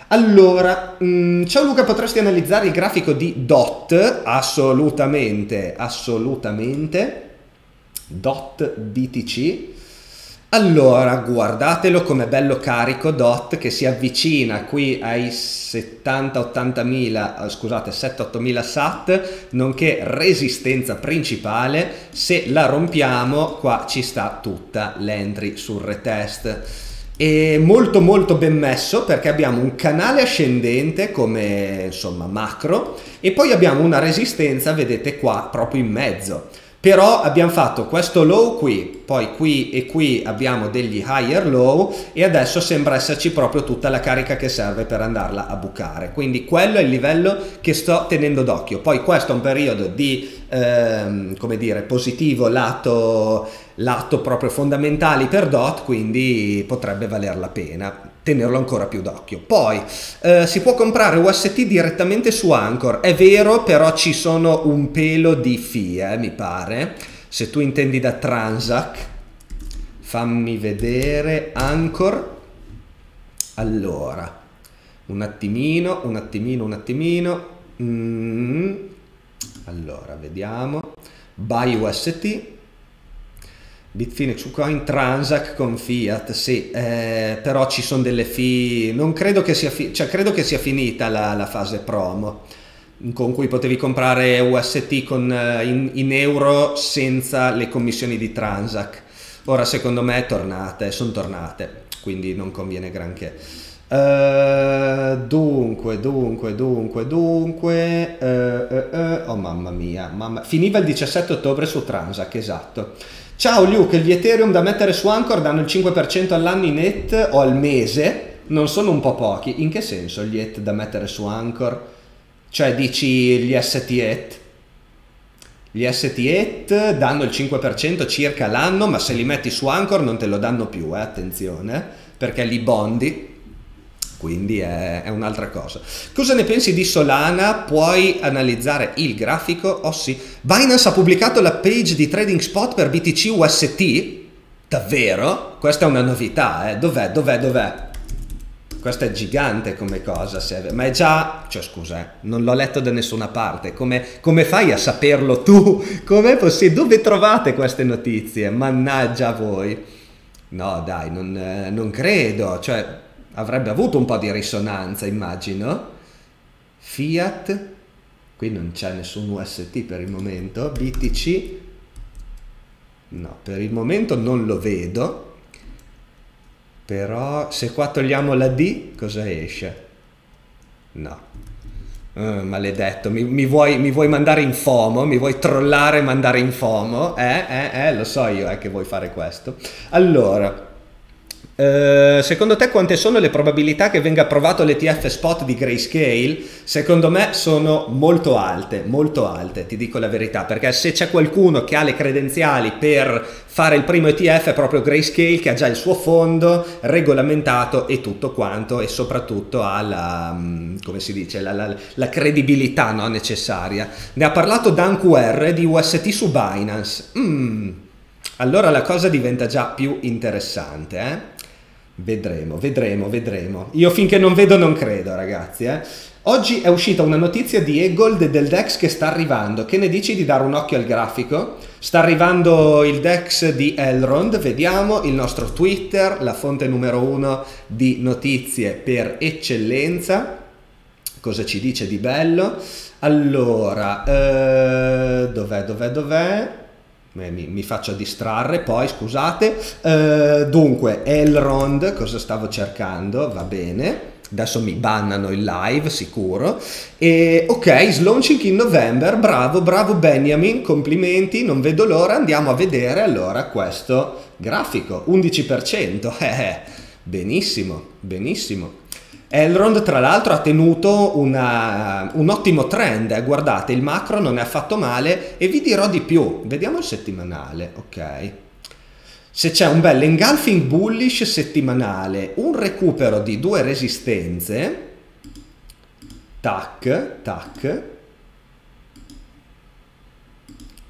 Allora, mh, ciao Luca, potresti analizzare il grafico di D O T? Assolutamente, assolutamente. D O T B T C. Allora, guardatelo com'è bello carico D O T, che si avvicina qui ai settanta ottanta mila, scusate, sette otto mila S A T, nonché resistenza principale. Se la rompiamo, qua ci sta tutta l'entry sul retest. È molto molto ben messo, perché abbiamo un canale ascendente come, insomma, macro, e poi abbiamo una resistenza, vedete qua, proprio in mezzo. Però abbiamo fatto questo low qui, poi qui e qui abbiamo degli higher low, e adesso sembra esserci proprio tutta la carica che serve per andarla a bucare. Quindi quello è il livello che sto tenendo d'occhio. Poi questo è un periodo di, ehm, come dire, positivo lato, lato proprio fondamentali per D O T, quindi potrebbe valer la pena tenerlo ancora più d'occhio. Poi eh, si può comprare U S T direttamente su Anchor, è vero, però ci sono un pelo di fee, eh, mi pare, se tu intendi da Transak. Fammi vedere Anchor, allora un attimino, un attimino, un attimino, mm. Allora vediamo, buy U S T, Bitfinex su Coin, Transak con Fiat, sì, eh, però ci sono delle fee, non credo che sia, fi- cioè credo che sia finita la, la fase promo con cui potevi comprare U S T con, in, in euro senza le commissioni di Transak. Ora secondo me è tornata, sono tornate, quindi non conviene granché. Uh, dunque, dunque, dunque, dunque, uh, uh, uh, oh mamma mia, mamma... finiva il diciassette ottobre su Transak, esatto. Ciao Luke, gli Ethereum da mettere su Anchor danno il cinque per cento all'anno in net o al mese? non sono un po' pochi. In che senso gli E T da mettere su Anchor? Cioè dici gli S T E T? Gli S T E T danno il cinque per cento circa l'anno, ma se li metti su Anchor non te lo danno più, eh? Attenzione, perché li bondi, quindi è, è un'altra cosa. Cosa ne pensi di Solana? Puoi analizzare il grafico? Oh sì, Binance ha pubblicato la page di trading spot per B T C U S T? Davvero? Questa è una novità, eh? Dov'è, dov'è, dov'è? Questa è gigante come cosa, serve. Ma è già... cioè scusa, eh, non l'ho letto da nessuna parte, come, come fai a saperlo tu? Com'è possibile? Dove trovate queste notizie? Mannaggia a voi! No dai, non, eh, non credo, cioè avrebbe avuto un po' di risonanza immagino. Fiat, qui non c'è nessun U S T per il momento, B T C, no, per il momento non lo vedo. Però se qua togliamo la D cosa esce? No, uh, maledetto, mi, mi, vuoi, mi vuoi mandare in FOMO, mi vuoi trollare e mandare in FOMO, eh, eh, eh, lo so io eh, che vuoi fare questo. Allora, eh, secondo te quante sono le probabilità che venga approvato l'E T F spot di Grayscale? Secondo me sono molto alte, molto alte, ti dico la verità, perché se c'è qualcuno che ha le credenziali per fare il primo E T F è proprio Grayscale, che ha già il suo fondo regolamentato e tutto quanto, e soprattutto ha la, come si dice, la, la, la credibilità, no, necessaria. Ne ha parlato Dan Q R di U S T su Binance. Mm. Allora la cosa diventa già più interessante, eh? Vedremo, vedremo, vedremo. Io finché non vedo non credo, ragazzi, eh? Oggi è uscita una notizia di Egold del DEX che sta arrivando. Che ne dici di dare un occhio al grafico? Sta arrivando il DEX di Elrond, vediamo il nostro Twitter, la fonte numero uno di notizie per eccellenza. Cosa ci dice di bello? Allora, eh, dov'è, dov'è, dov'è? Mi, mi faccio distrarre poi, scusate. Eh, dunque, Elrond, cosa stavo cercando? Va bene. Adesso mi bannano il live, sicuro. E ok, launching in november, bravo, bravo Benjamin, complimenti, non vedo l'ora, andiamo a vedere allora questo grafico, undici per cento, eh, benissimo, benissimo. Elrond tra l'altro ha tenuto una, un ottimo trend, eh. Guardate, il macro non è affatto male e vi dirò di più, vediamo il settimanale, ok. Se c'è un bel engulfing bullish settimanale, un recupero di due resistenze, tac, tac,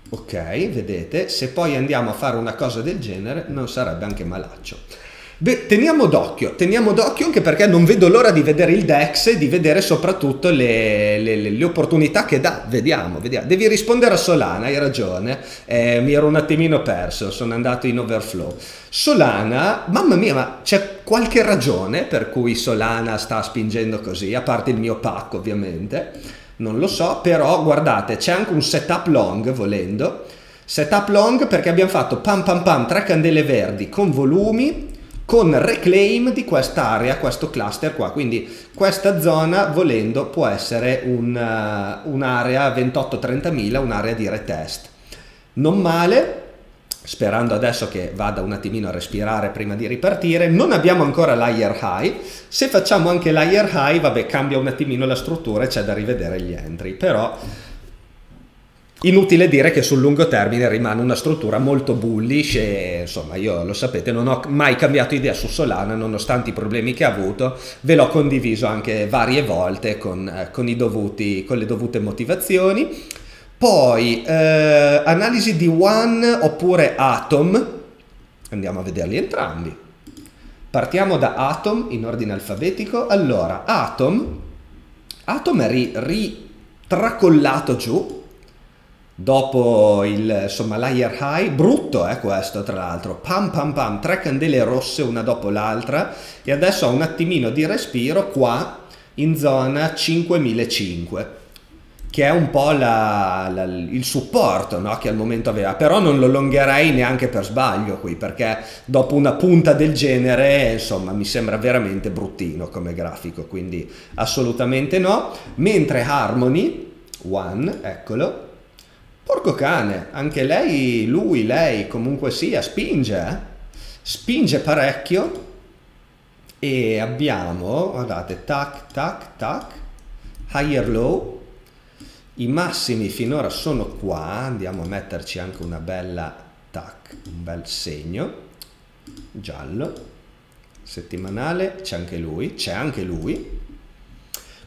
ok, vedete, se poi andiamo a fare una cosa del genere non sarebbe anche malaccio. Beh, teniamo d'occhio, teniamo d'occhio anche perché non vedo l'ora di vedere il DEX e di vedere soprattutto le, le, le opportunità che dà. Vediamo, vediamo. Devi rispondere a Solana, hai ragione, eh, mi ero un attimino perso, sono andato in overflow. Solana, mamma mia, ma c'è qualche ragione per cui Solana sta spingendo così, a parte il mio pacco ovviamente, non lo so, però guardate, c'è anche un setup long volendo, setup long perché abbiamo fatto pam pam pam tre candele verdi con volumi, con reclaim di quest'area, questo cluster qua, quindi questa zona volendo può essere un'area un ventotto trentamila, un'area di retest. Non male, sperando adesso che vada un attimino a respirare prima di ripartire. Non abbiamo ancora l'higher high, se facciamo anche l'higher high, vabbè, cambia un attimino la struttura e c'è da rivedere gli entry, però... Inutile dire che sul lungo termine rimane una struttura molto bullish e insomma io, lo sapete, non ho mai cambiato idea su Solana nonostante i problemi che ha avuto, ve l'ho condiviso anche varie volte con, eh, con, i dovuti, con le dovute motivazioni. Poi eh, analisi di One oppure Atom, andiamo a vederli entrambi. Partiamo da Atom in ordine alfabetico. Allora Atom, Atom è ri, ri, tracollato giù dopo il, insomma, l'higher high, brutto è eh, questo tra l'altro, pam pam pam, tre candele rosse una dopo l'altra e adesso ha un attimino di respiro qua in zona cinquemilacinque che è un po' la, la, il supporto, no, che al momento aveva, però non lo longherei neanche per sbaglio qui perché dopo una punta del genere insomma mi sembra veramente bruttino come grafico, quindi assolutamente no. Mentre Harmony One, eccolo, porco cane, anche lei, lui, lei, comunque sia, spinge, eh? Spinge parecchio, e abbiamo, guardate, tac, tac, tac, higher low, i massimi finora sono qua, andiamo a metterci anche una bella tac, un bel segno giallo, settimanale, c'è anche lui, c'è anche lui,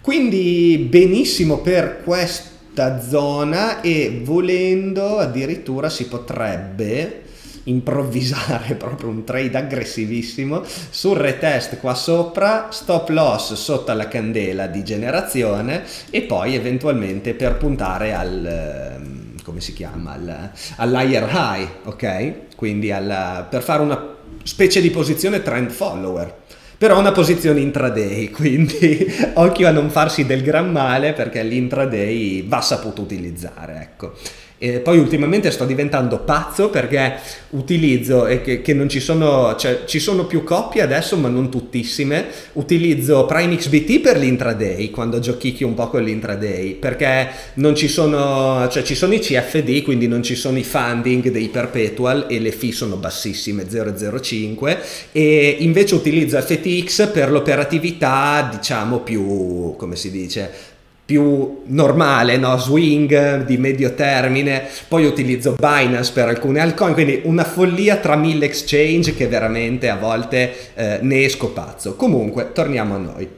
quindi benissimo per questa zona e volendo addirittura si potrebbe improvvisare proprio un trade aggressivissimo sul retest qua sopra, stop loss sotto alla candela di generazione e poi eventualmente per puntare al, come si chiama, al, all'higher high, ok? Quindi alla, per fare una specie di posizione trend follower, però una posizione intraday, quindi occhio a non farsi del gran male perché l'intraday va saputo utilizzare, ecco. E poi ultimamente sto diventando pazzo perché utilizzo, e che, che non ci sono, cioè ci sono più coppie adesso ma non tuttissime, utilizzo Prime X B T per l'intraday quando giochicchio un po' con l'intraday perché non ci sono, cioè ci sono i C F D quindi non ci sono i funding dei perpetual e le fee sono bassissime, zero virgola zero cinque, e invece utilizzo F T X per l'operatività diciamo più, come si dice, più normale, no? Swing di medio termine, poi utilizzo Binance per alcune altcoin, quindi una follia tra mille exchange che veramente a volte eh, ne esco pazzo. Comunque torniamo a noi,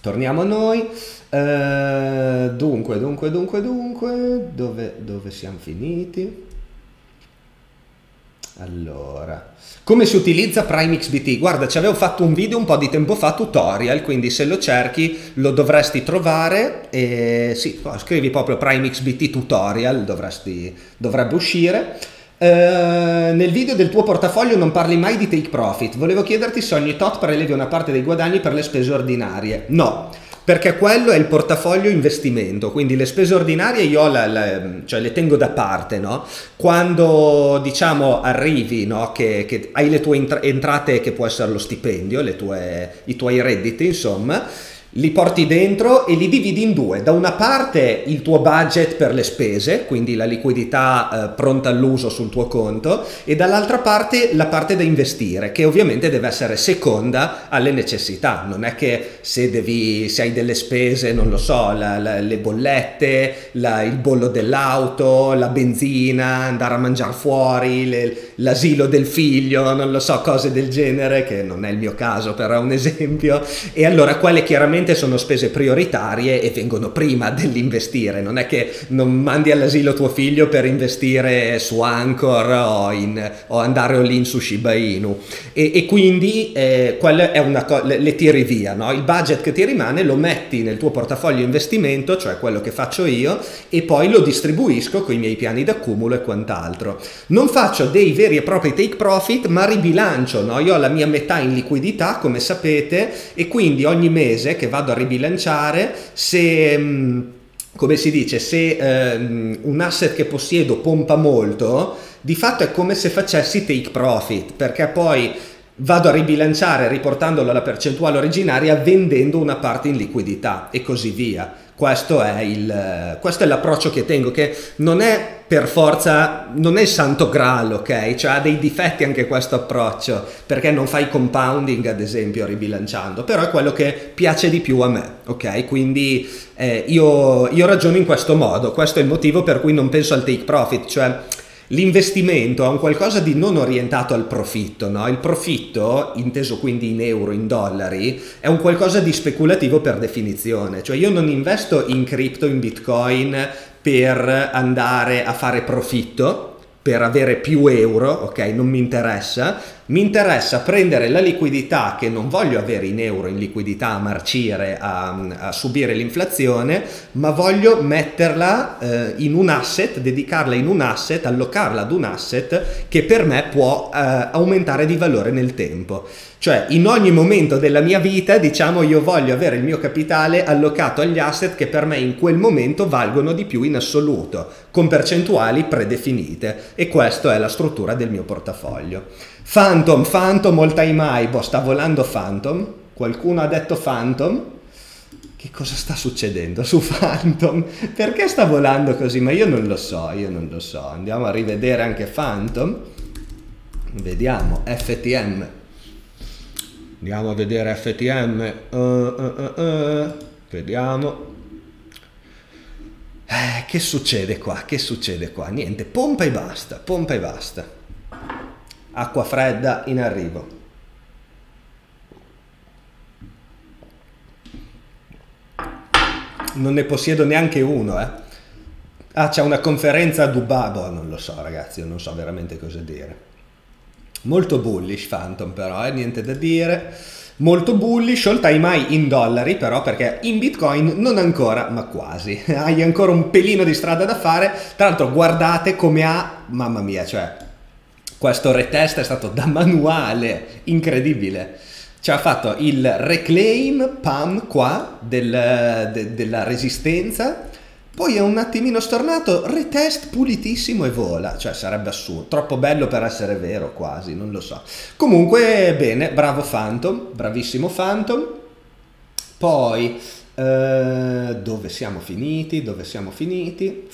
torniamo a noi, eh, dunque dunque dunque dunque dove, dove siamo finiti? Allora, come si utilizza Prime X B T? Guarda, ci avevo fatto un video un po' di tempo fa, tutorial, quindi se lo cerchi lo dovresti trovare, e sì, scrivi proprio Prime X B T tutorial, dovresti, dovrebbe uscire. Uh, nel video del tuo portafoglio non parli mai di take profit, volevo chiederti se ogni tot prelevi una parte dei guadagni per le spese ordinarie. No, perché quello è il portafoglio investimento, quindi le spese ordinarie io la, la, cioè le tengo da parte, no? Quando diciamo arrivi, no? che, che hai le tue entrate che può essere lo stipendio, le tue, i tuoi redditi insomma, li porti dentro e li dividi in due, da una parte il tuo budget per le spese, quindi la liquidità eh, pronta all'uso sul tuo conto, e dall'altra parte la parte da investire, che ovviamente deve essere seconda alle necessità, non è che se, devi, se hai delle spese, non lo so, la, la, le bollette, la, il bollo dell'auto, la benzina, andare a mangiare fuori, le, l'asilo del figlio, non lo so, cose del genere, che non è il mio caso però è un esempio, e allora quale chiaramente sono spese prioritarie e vengono prima dell'investire, non è che non mandi all'asilo tuo figlio per investire su Anchor o, in, o andare all in su Shiba Inu, e, e quindi eh, quella è una co- le, le tiri via, no? Il budget che ti rimane lo metti nel tuo portafoglio investimento, cioè quello che faccio io, e poi lo distribuisco con i miei piani d'accumulo e quant'altro. Non faccio dei veri e propri take profit ma ribilancio, no? Io ho la mia metà in liquidità come sapete e quindi ogni mese che vado a ribilanciare, se, come si dice, se ehm, un asset che possiedo pompa molto, di fatto è come se facessi take profit, perché poi vado a ribilanciare riportandolo alla percentuale originaria vendendo una parte in liquidità e così via. Questo è il, questo è l'approccio che tengo, che non è per forza, non è il santo graal, ok? Cioè ha dei difetti anche questo approccio, perché non fai compounding ad esempio ribilanciando, però è quello che piace di più a me, ok? Quindi eh, io, io ragiono in questo modo, questo è il motivo per cui non penso al take profit, cioè l'investimento è un qualcosa di non orientato al profitto, no? Il profitto, inteso quindi in euro, in dollari, è un qualcosa di speculativo per definizione, cioè io non investo in cripto, in Bitcoin per andare a fare profitto, per avere più euro, ok? Non mi interessa, mi interessa prendere la liquidità che non voglio avere in euro, in liquidità a marcire, a, a subire l'inflazione, ma voglio metterla eh, in un asset, dedicarla in un asset, allocarla ad un asset che per me può eh, aumentare di valore nel tempo. Cioè in ogni momento della mia vita, diciamo, io voglio avere il mio capitale allocato agli asset che per me in quel momento valgono di più in assoluto, con percentuali predefinite, e questa è la struttura del mio portafoglio. Fantom, Fantom, all time high, boh, sta volando Fantom, qualcuno ha detto Fantom, che cosa sta succedendo su Fantom? Perché sta volando così? Ma io non lo so, io non lo so, andiamo a rivedere anche Fantom, vediamo, F T M. Andiamo a vedere F T M. Uh, uh, uh, uh. Vediamo. Eh, che succede qua? Che succede qua? Niente, pompa e basta, pompa e basta. Acqua fredda in arrivo. Non ne possiedo neanche uno, eh. Ah, c'è una conferenza a Dubai, boh, non lo so ragazzi, io non so veramente cosa dire. Molto bullish Fantom però, eh, niente da dire. Molto bullish, all-time high in dollari però, perché in Bitcoin non ancora, ma quasi. Hai ancora un pelino di strada da fare. Tra l'altro guardate come ha, mamma mia, cioè, questo retest è stato da manuale, incredibile. Ci ha fatto il reclaim, pam, qua, del, de, della resistenza, poi è un attimino stornato, retest pulitissimo e vola, cioè sarebbe assurdo, troppo bello per essere vero quasi, non lo so. Comunque, bene, bravo Fantom, bravissimo Fantom. Poi, eh, dove siamo finiti, dove siamo finiti?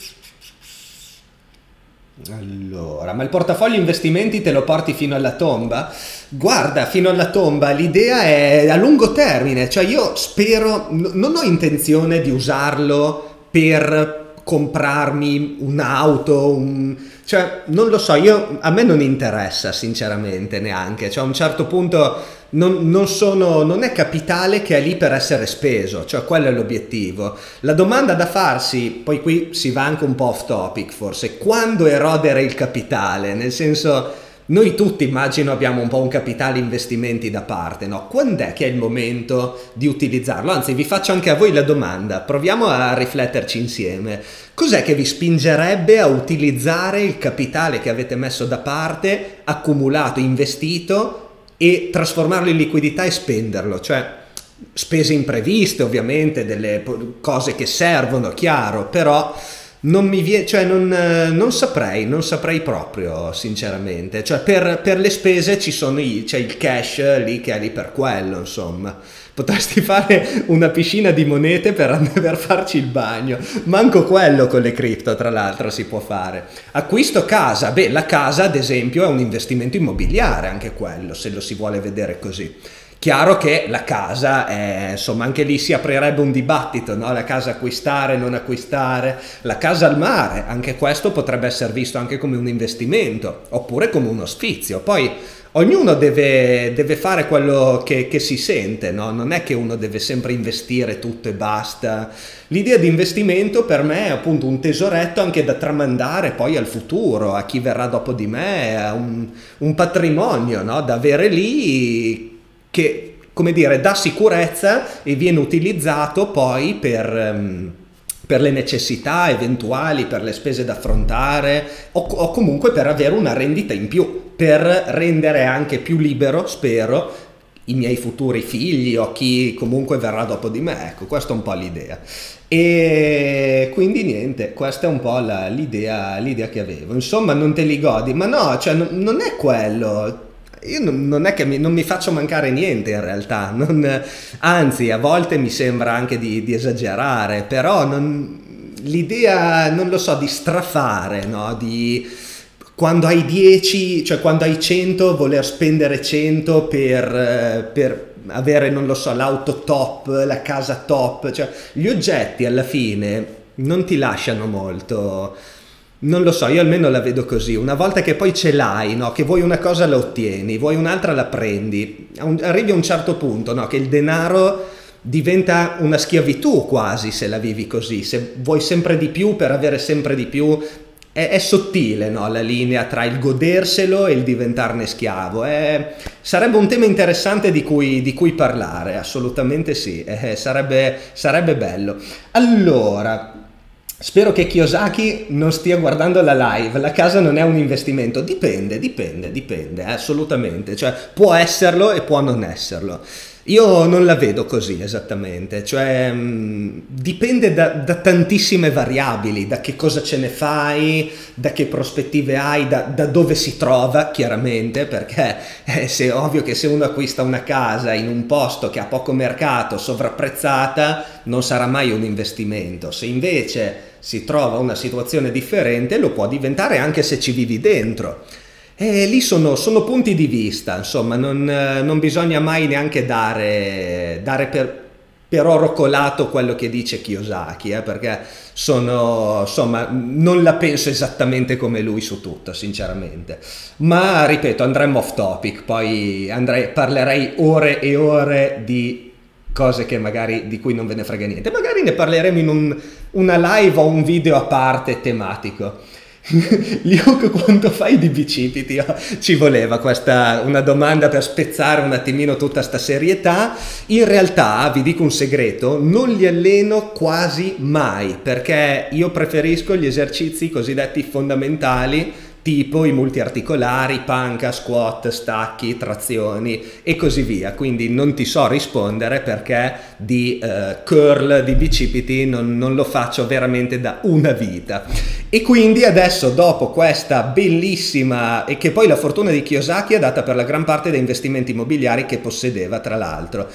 Allora, ma il portafoglio investimenti te lo porti fino alla tomba? Guarda, fino alla tomba, l'idea è a lungo termine, cioè io spero, non ho intenzione di usarlo per comprarmi un'auto, un... cioè non lo so, io, a me non interessa sinceramente neanche, cioè a un certo punto... Non, non, sono, non è capitale che è lì per essere speso, cioè quello è l'obiettivo. La domanda da farsi, poi qui si va anche un po' off topic forse, quando erodere il capitale? Nel senso, noi tutti immagino abbiamo un po' un capitale investimenti da parte, no? Quando è che è il momento di utilizzarlo? Anzi, vi faccio anche a voi la domanda, proviamo a rifletterci insieme. Cos'è che vi spingerebbe a utilizzare il capitale che avete messo da parte, accumulato, investito, e trasformarlo in liquidità e spenderlo, cioè spese impreviste ovviamente, delle cose che servono, chiaro, però non mi viene, cioè non, non saprei, non saprei proprio sinceramente, cioè per, per le spese ci sono i, c'è il cash lì che è lì per quello, insomma. Potresti fare una piscina di monete per, per farci il bagno, manco quello con le cripto tra l'altro si può fare. Acquisto casa, beh la casa ad esempio è un investimento immobiliare anche quello, se lo si vuole vedere così. Chiaro che la casa, è, insomma anche lì si aprirebbe un dibattito, no? La casa acquistare, non acquistare, la casa al mare, anche questo potrebbe essere visto anche come un investimento, oppure come uno sfizio, poi... Ognuno deve, deve fare quello che, che si sente, no? Non è che uno deve sempre investire tutto e basta. L'idea di investimento per me è appunto un tesoretto anche da tramandare poi al futuro, a chi verrà dopo di me, è un, un patrimonio, no? Da avere lì che, come dire, dà sicurezza e viene utilizzato poi per... Um, per le necessità eventuali, per le spese da affrontare o, o comunque per avere una rendita in più, per rendere anche più libero, spero, i miei futuri figli o chi comunque verrà dopo di me. Ecco, questa è un po' l'idea. E quindi niente, questa è un po' la, l'idea, l'idea che avevo. Insomma, non te li godi, ma no, cioè n- non è quello... Io non è che mi, non mi faccio mancare niente in realtà, non, anzi a volte mi sembra anche di, di esagerare, però non, l'idea, non lo so, di strafare, no? Di quando hai dieci, cioè quando hai cento, voler spendere cento per, per avere, non lo so, l'auto top, la casa top, cioè gli oggetti alla fine non ti lasciano molto... Non lo so, io almeno la vedo così, una volta che poi ce l'hai, no? Che vuoi una cosa la ottieni, vuoi un'altra la prendi, arrivi a un certo punto, no? Che il denaro diventa una schiavitù quasi se la vivi così, se vuoi sempre di più per avere sempre di più, è, è sottile, no? La linea tra il goderselo e il diventarne schiavo, è, sarebbe un tema interessante di cui, di cui parlare, assolutamente sì, eh, sarebbe, sarebbe bello. Allora... Spero che Kiyosaki non stia guardando la live, la casa non è un investimento, dipende, dipende, dipende, eh, assolutamente, cioè può esserlo e può non esserlo. Io non la vedo così esattamente, cioè mh, dipende da, da tantissime variabili, da che cosa ce ne fai, da che prospettive hai, da, da dove si trova chiaramente, perché eh, se, è ovvio che se uno acquista una casa in un posto che ha poco mercato, sovrapprezzata, non sarà mai un investimento, se invece... si trova una situazione differente, lo può diventare anche se ci vivi dentro. E lì sono, sono punti di vista, insomma, non, non bisogna mai neanche dare, dare per, per oro colato quello che dice Kiyosaki, eh, perché sono, insomma, non la penso esattamente come lui su tutto, sinceramente. Ma, ripeto, andremo off topic, poi andrei, parlerei ore e ore di cose che magari di cui non ve ne frega niente. Magari ne parleremo in un, una live o un video a parte tematico. Liuk, quando fai di bicipiti? Ci voleva questa una domanda per spezzare un attimino tutta sta serietà. In realtà vi dico un segreto, non li alleno quasi mai, perché io preferisco gli esercizi cosiddetti fondamentali, tipo i multiarticolari, panca, squat, stacchi, trazioni e così via. Quindi non ti so rispondere perché di eh, curl, di bicipiti non, non lo faccio veramente da una vita. E quindi adesso, dopo questa bellissima, e che poi la fortuna di Kiyosaki è data per la gran parte dei investimenti immobiliari che possedeva, tra l'altro.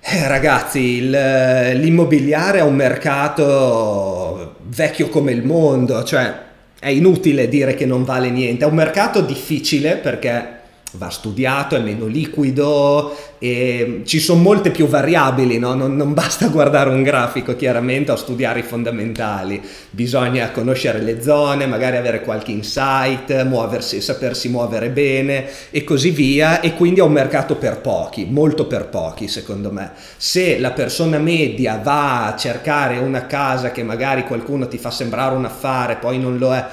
Eh, ragazzi, l'immobiliare è un mercato vecchio come il mondo, cioè è inutile dire che non vale niente. È un mercato difficile perché va studiato, è meno liquido e ci sono molte più variabili, no? non, non basta guardare un grafico chiaramente o studiare i fondamentali, bisogna conoscere le zone, magari avere qualche insight, muoversi, sapersi muovere bene e così via. E quindi è un mercato per pochi, molto per pochi secondo me. Se la persona media va a cercare una casa che magari qualcuno ti fa sembrare un affare, poi non lo è,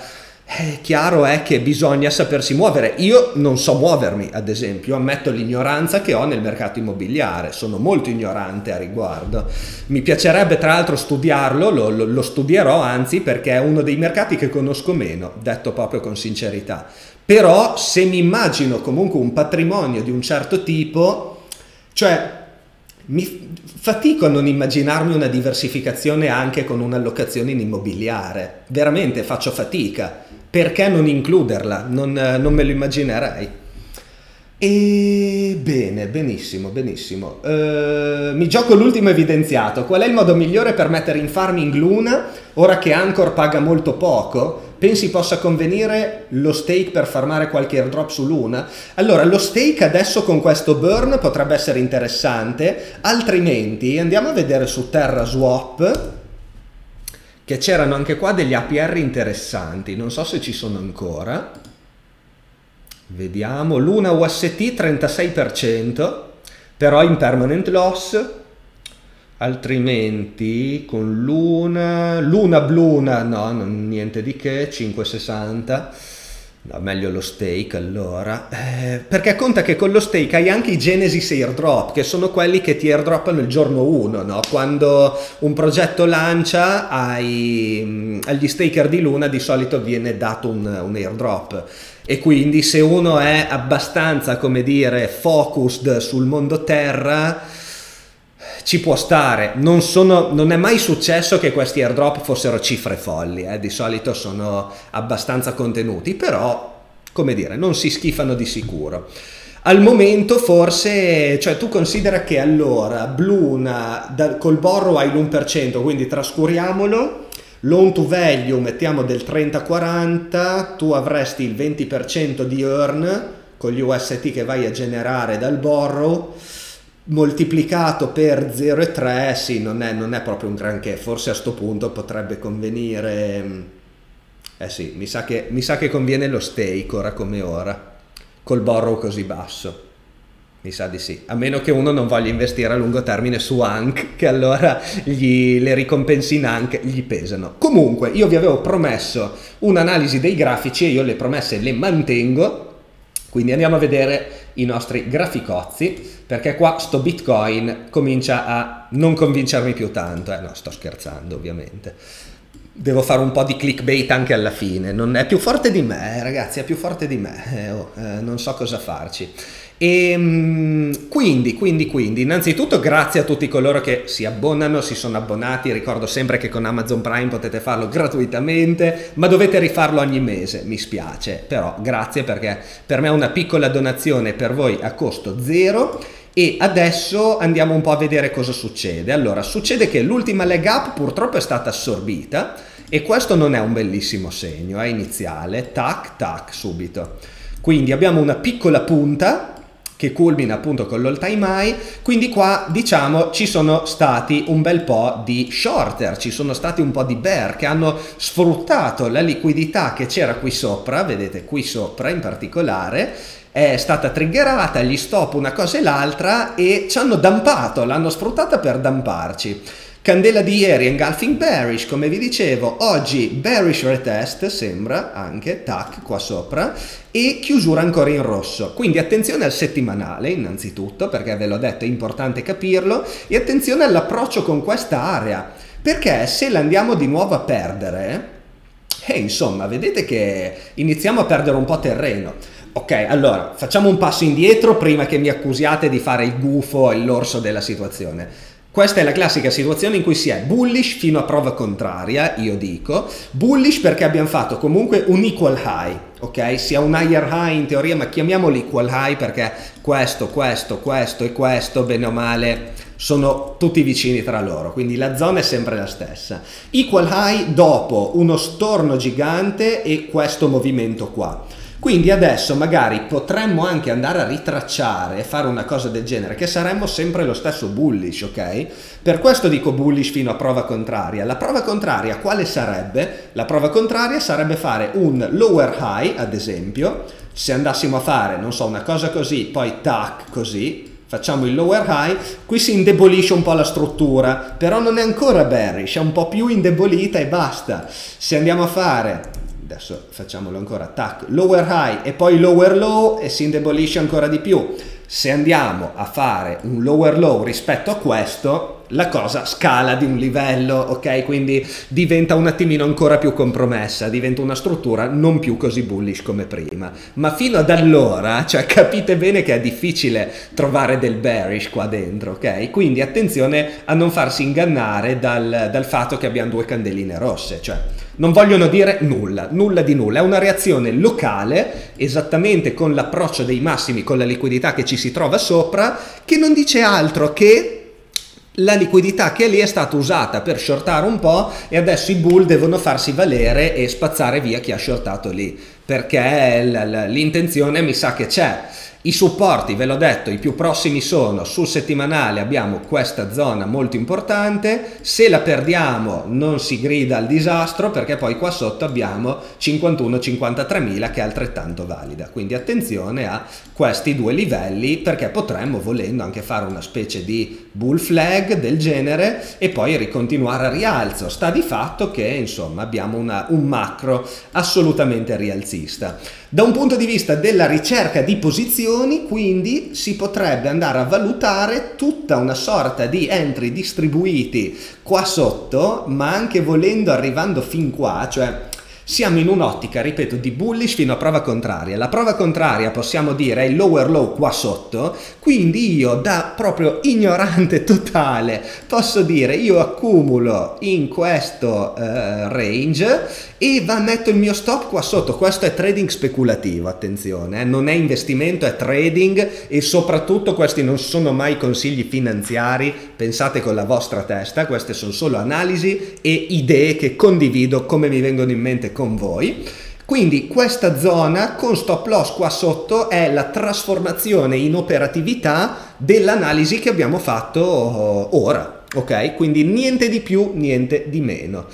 è chiaro è che bisogna sapersi muovere. Io non so muovermi, ad esempio, ammetto l'ignoranza che ho nel mercato immobiliare, sono molto ignorante a riguardo. Mi piacerebbe tra l'altro studiarlo, lo, lo, lo studierò anzi, perché è uno dei mercati che conosco meno, detto proprio con sincerità. Però se mi immagino comunque un patrimonio di un certo tipo, cioè mi fatico a non immaginarmi una diversificazione anche con un'allocazione in immobiliare, veramente faccio fatica. Perché non includerla? Non, non me lo immaginerei. E bene, benissimo, benissimo. Uh, mi gioco l'ultimo evidenziato. Qual è il modo migliore per mettere in farming Luna ora che Anchor paga molto poco? Pensi possa convenire lo stake per farmare qualche airdrop su Luna? Allora, lo stake adesso con questo burn potrebbe essere interessante, altrimenti andiamo a vedere su Terra Swap, che c'erano anche qua degli A P R interessanti, non so se ci sono ancora. Vediamo, Luna U S T trentasei per cento, però in permanent loss. Altrimenti con Luna, Luna Bluna, no, non, niente di che, cinque sessanta, no, meglio lo stake allora, eh, perché conta che con lo stake hai anche i Genesis airdrop, che sono quelli che ti airdroppano il giorno uno, no? Quando un progetto lancia ai, agli staker di Luna di solito viene dato un, un airdrop. E quindi se uno è abbastanza, come dire, focused sul mondo Terra, ci può stare. Non, sono, non è mai successo che questi airdrop fossero cifre folli, eh? Di solito sono abbastanza contenuti, però come dire, non si schifano di sicuro. Al momento forse, cioè tu considera che allora Bluna da, col borrow hai l'uno per cento, quindi trascuriamolo, loan to value mettiamo del trenta quaranta, tu avresti il venti per cento di earn con gli U S T che vai a generare dal borrow, moltiplicato per zero virgola tre, sì, non è, non è proprio un granché. Forse a sto punto potrebbe convenire, eh sì, mi sa che, mi sa che conviene lo stake ora come ora, col borrow così basso, mi sa di sì, a meno che uno non voglia investire a lungo termine su Ank, che allora gli, le ricompense in Ank gli pesano. Comunque io vi avevo promesso un'analisi dei grafici e io le promesse le mantengo, quindi andiamo a vedere i nostri graficozzi, perché qua sto Bitcoin comincia a non convincermi più tanto. Eh no, sto scherzando ovviamente. Devo fare un po' di clickbait anche alla fine. Non è più forte di me, ragazzi, è più forte di me. Eh, oh, eh, non so cosa farci. E quindi, quindi, quindi, innanzitutto grazie a tutti coloro che si abbonano, si sono abbonati. Ricordo sempre che con Amazon Prime potete farlo gratuitamente, ma dovete rifarlo ogni mese, mi spiace, però grazie, perché per me è una piccola donazione, per voi a costo zero. E adesso andiamo un po' a vedere cosa succede. Allora, succede che l'ultima leg up purtroppo è stata assorbita e questo non è un bellissimo segno, è iniziale, tac, tac, subito. Quindi abbiamo una piccola punta che culmina appunto con l'all time high, quindi qua diciamo ci sono stati un bel po' di shorter, ci sono stati un po' di bear che hanno sfruttato la liquidità che c'era qui sopra, vedete qui sopra in particolare, è stata triggerata, gli stop una cosa e l'altra e ci hanno dumpato, l'hanno sfruttata per dumparci. Candela di ieri, engulfing bearish, come vi dicevo, oggi bearish retest, sembra anche, tac, qua sopra, e chiusura ancora in rosso. Quindi attenzione al settimanale innanzitutto, perché ve l'ho detto, è importante capirlo, e attenzione all'approccio con questa area, perché se la andiamo di nuovo a perdere, eh, insomma, vedete che iniziamo a perdere un po' terreno. Ok, allora, facciamo un passo indietro prima che mi accusiate di fare il gufo e l'orso della situazione. Questa è la classica situazione in cui si è bullish fino a prova contraria, io dico, bullish perché abbiamo fatto comunque un equal high, ok? Sia un higher high in teoria, ma chiamiamolo equal high perché questo, questo, questo e questo, bene o male, sono tutti vicini tra loro, quindi la zona è sempre la stessa. Equal high dopo uno storno gigante e questo movimento qua. Quindi adesso magari potremmo anche andare a ritracciare e fare una cosa del genere, che saremmo sempre lo stesso bullish, ok? Per questo dico bullish fino a prova contraria. La prova contraria quale sarebbe? La prova contraria sarebbe fare un lower high, ad esempio, se andassimo a fare, non so, una cosa così, poi tac, così, facciamo il lower high, qui si indebolisce un po' la struttura, però non è ancora bearish, è un po' più indebolita e basta. Se andiamo a fare... adesso facciamolo ancora, tac, lower high e poi lower low e si indebolisce ancora di più. Se andiamo a fare un lower low rispetto a questo, la cosa scala di un livello, ok? Quindi diventa un attimino ancora più compromessa, diventa una struttura non più così bullish come prima. Ma fino ad allora, cioè capite bene che è difficile trovare del bearish qua dentro, ok? Quindi attenzione a non farsi ingannare dal, dal fatto che abbiamo due candeline rosse, cioè... non vogliono dire nulla, nulla di nulla, è una reazione locale, esattamente con l'approccio dei massimi, con la liquidità che ci si trova sopra, che non dice altro che la liquidità che è lì è stata usata per shortare un po' e adesso i bull devono farsi valere e spazzare via chi ha shortato lì, perché l'intenzione mi sa che c'è. I supporti, ve l'ho detto, i più prossimi sono sul settimanale, abbiamo questa zona molto importante, se la perdiamo non si grida al disastro perché poi qua sotto abbiamo cinquantuno cinquantatremila che è altrettanto valida, quindi attenzione a questi due livelli perché potremmo volendo anche fare una specie di bull flag del genere e poi ricontinuare a rialzo, sta di fatto che insomma abbiamo una, un macro assolutamente rialzista. Da un punto di vista della ricerca di posizione quindi si potrebbe andare a valutare tutta una sorta di entry distribuiti qua sotto, ma anche volendo arrivando fin qua, cioè siamo in un'ottica, ripeto, di bullish fino a prova contraria. La prova contraria possiamo dire è il lower low qua sotto, quindi io da proprio ignorante totale posso dire io accumulo in questo eh, range e va, metto il mio stop qua sotto. Questo è trading speculativo, attenzione, eh? Non è investimento, è trading e soprattutto questi non sono mai consigli finanziari, pensate con la vostra testa, queste sono solo analisi e idee che condivido come mi vengono in mente con voi. Quindi questa zona con stop loss qua sotto è la trasformazione in operatività dell'analisi che abbiamo fatto ora, ok? Quindi niente di più, niente di meno.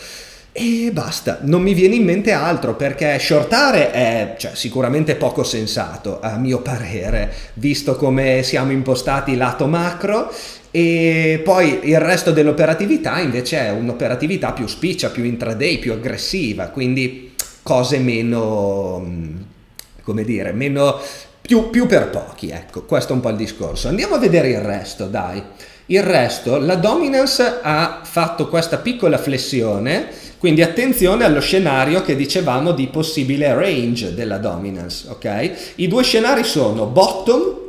E basta, non mi viene in mente altro perché shortare è cioè, sicuramente poco sensato a mio parere, visto come siamo impostati lato macro, e poi il resto dell'operatività invece è un'operatività più spiccia, più intraday, più aggressiva, quindi cose meno, come dire, meno, più, più per pochi, ecco, questo è un po' il discorso. Andiamo a vedere il resto, dai. Il resto, la dominance ha fatto questa piccola flessione, quindi attenzione allo scenario che dicevamo di possibile range della dominance, ok? I due scenari sono bottom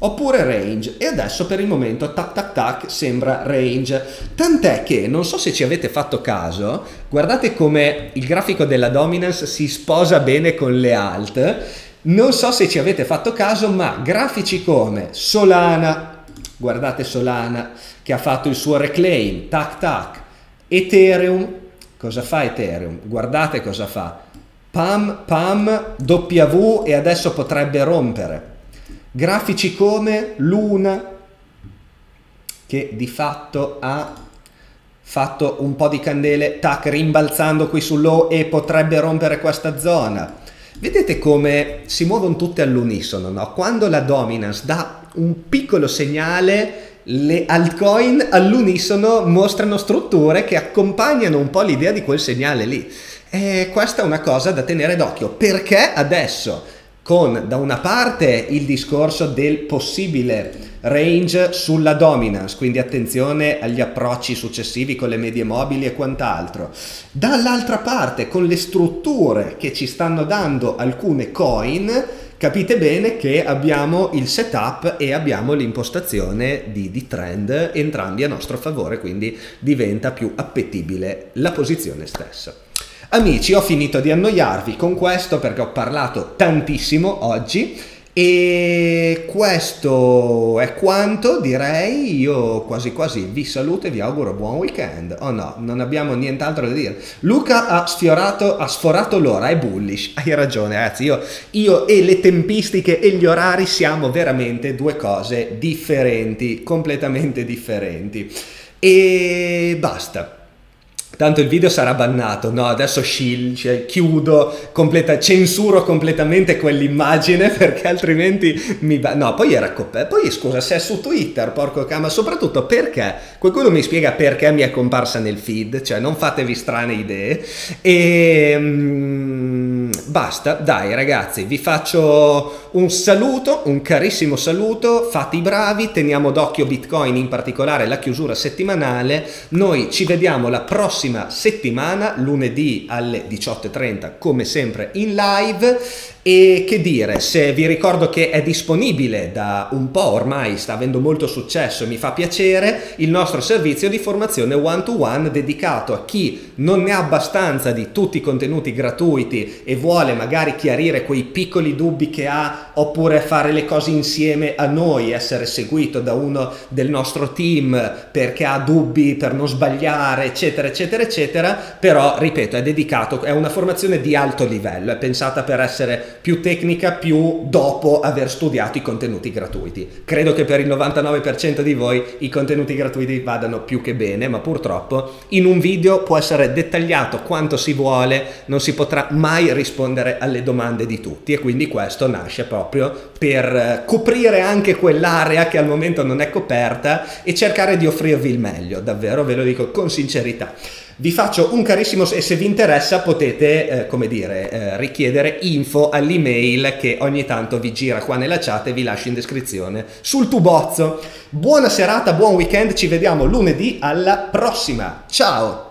oppure range e adesso per il momento tac tac tac sembra range, tant'è che non so se ci avete fatto caso, guardate come il grafico della dominance si sposa bene con le alt, non so se ci avete fatto caso ma grafici come Solana, guardate Solana che ha fatto il suo reclaim, tac tac, Ethereum, cosa fa Ethereum? Guardate cosa fa, Pam, Pam, W e adesso potrebbe rompere. Grafici come Luna, che di fatto ha fatto un po' di candele, tac, rimbalzando qui sul low e potrebbe rompere questa zona. Vedete come si muovono tutte all'unisono, no? Quando la dominance dà un piccolo segnale, le altcoin all'unisono mostrano strutture che accompagnano un po' l'idea di quel segnale lì. E questa è una cosa da tenere d'occhio, perché adesso con da una parte il discorso del possibile range sulla dominance, quindi attenzione agli approcci successivi con le medie mobili e quant'altro, dall'altra parte con le strutture che ci stanno dando alcune coin, capite bene che abbiamo il setup e abbiamo l'impostazione di, di trend entrambi a nostro favore, quindi diventa più appetibile la posizione stessa. Amici, ho finito di annoiarvi con questo perché ho parlato tantissimo oggi e questo è quanto, direi. Io quasi quasi vi saluto e vi auguro buon weekend. Oh no, non abbiamo nient'altro da dire. Luca ha sfiorato, ha sforato l'ora, è bullish, hai ragione ragazzi, io, io e le tempistiche e gli orari siamo veramente due cose differenti, completamente differenti. E basta. Tanto il video sarà bannato, no? Adesso shield, cioè chiudo, completa, censuro completamente quell'immagine perché altrimenti mi va... No, poi era coperta. Poi scusa, se è su Twitter, porco cama, soprattutto perché? Qualcuno mi spiega perché mi è comparsa nel feed, cioè non fatevi strane idee. E um, basta, dai ragazzi, vi faccio un saluto, un carissimo saluto, fate i bravi, teniamo d'occhio Bitcoin, in particolare la chiusura settimanale. Noi ci vediamo la prossima settimana, lunedì alle diciotto e trenta come sempre in live. E che dire, se vi ricordo che è disponibile da un po', ormai sta avendo molto successo e mi fa piacere, il nostro servizio di formazione one to one dedicato a chi non ne ha abbastanza di tutti i contenuti gratuiti e vuole magari chiarire quei piccoli dubbi che ha, oppure fare le cose insieme a noi, essere seguito da uno del nostro team perché ha dubbi, per non sbagliare, eccetera eccetera eccetera. Però ripeto, è dedicato, è una formazione di alto livello, è pensata per essere più tecnica, più dopo aver studiato i contenuti gratuiti. Credo che per il novantanove per cento di voi i contenuti gratuiti vadano più che bene, ma purtroppo in un video può essere dettagliato quanto si vuole, non si potrà mai rispondere alle domande di tutti e quindi questo nasce proprio per coprire anche quell'area che al momento non è coperta e cercare di offrirvi il meglio, davvero ve lo dico con sincerità. Vi faccio un carissimo, e se vi interessa potete, eh, come dire, eh, richiedere info all'email che ogni tanto vi gira qua nella chat e vi lascio in descrizione sul tubozzo. Buona serata, buon weekend, ci vediamo lunedì alla prossima, ciao!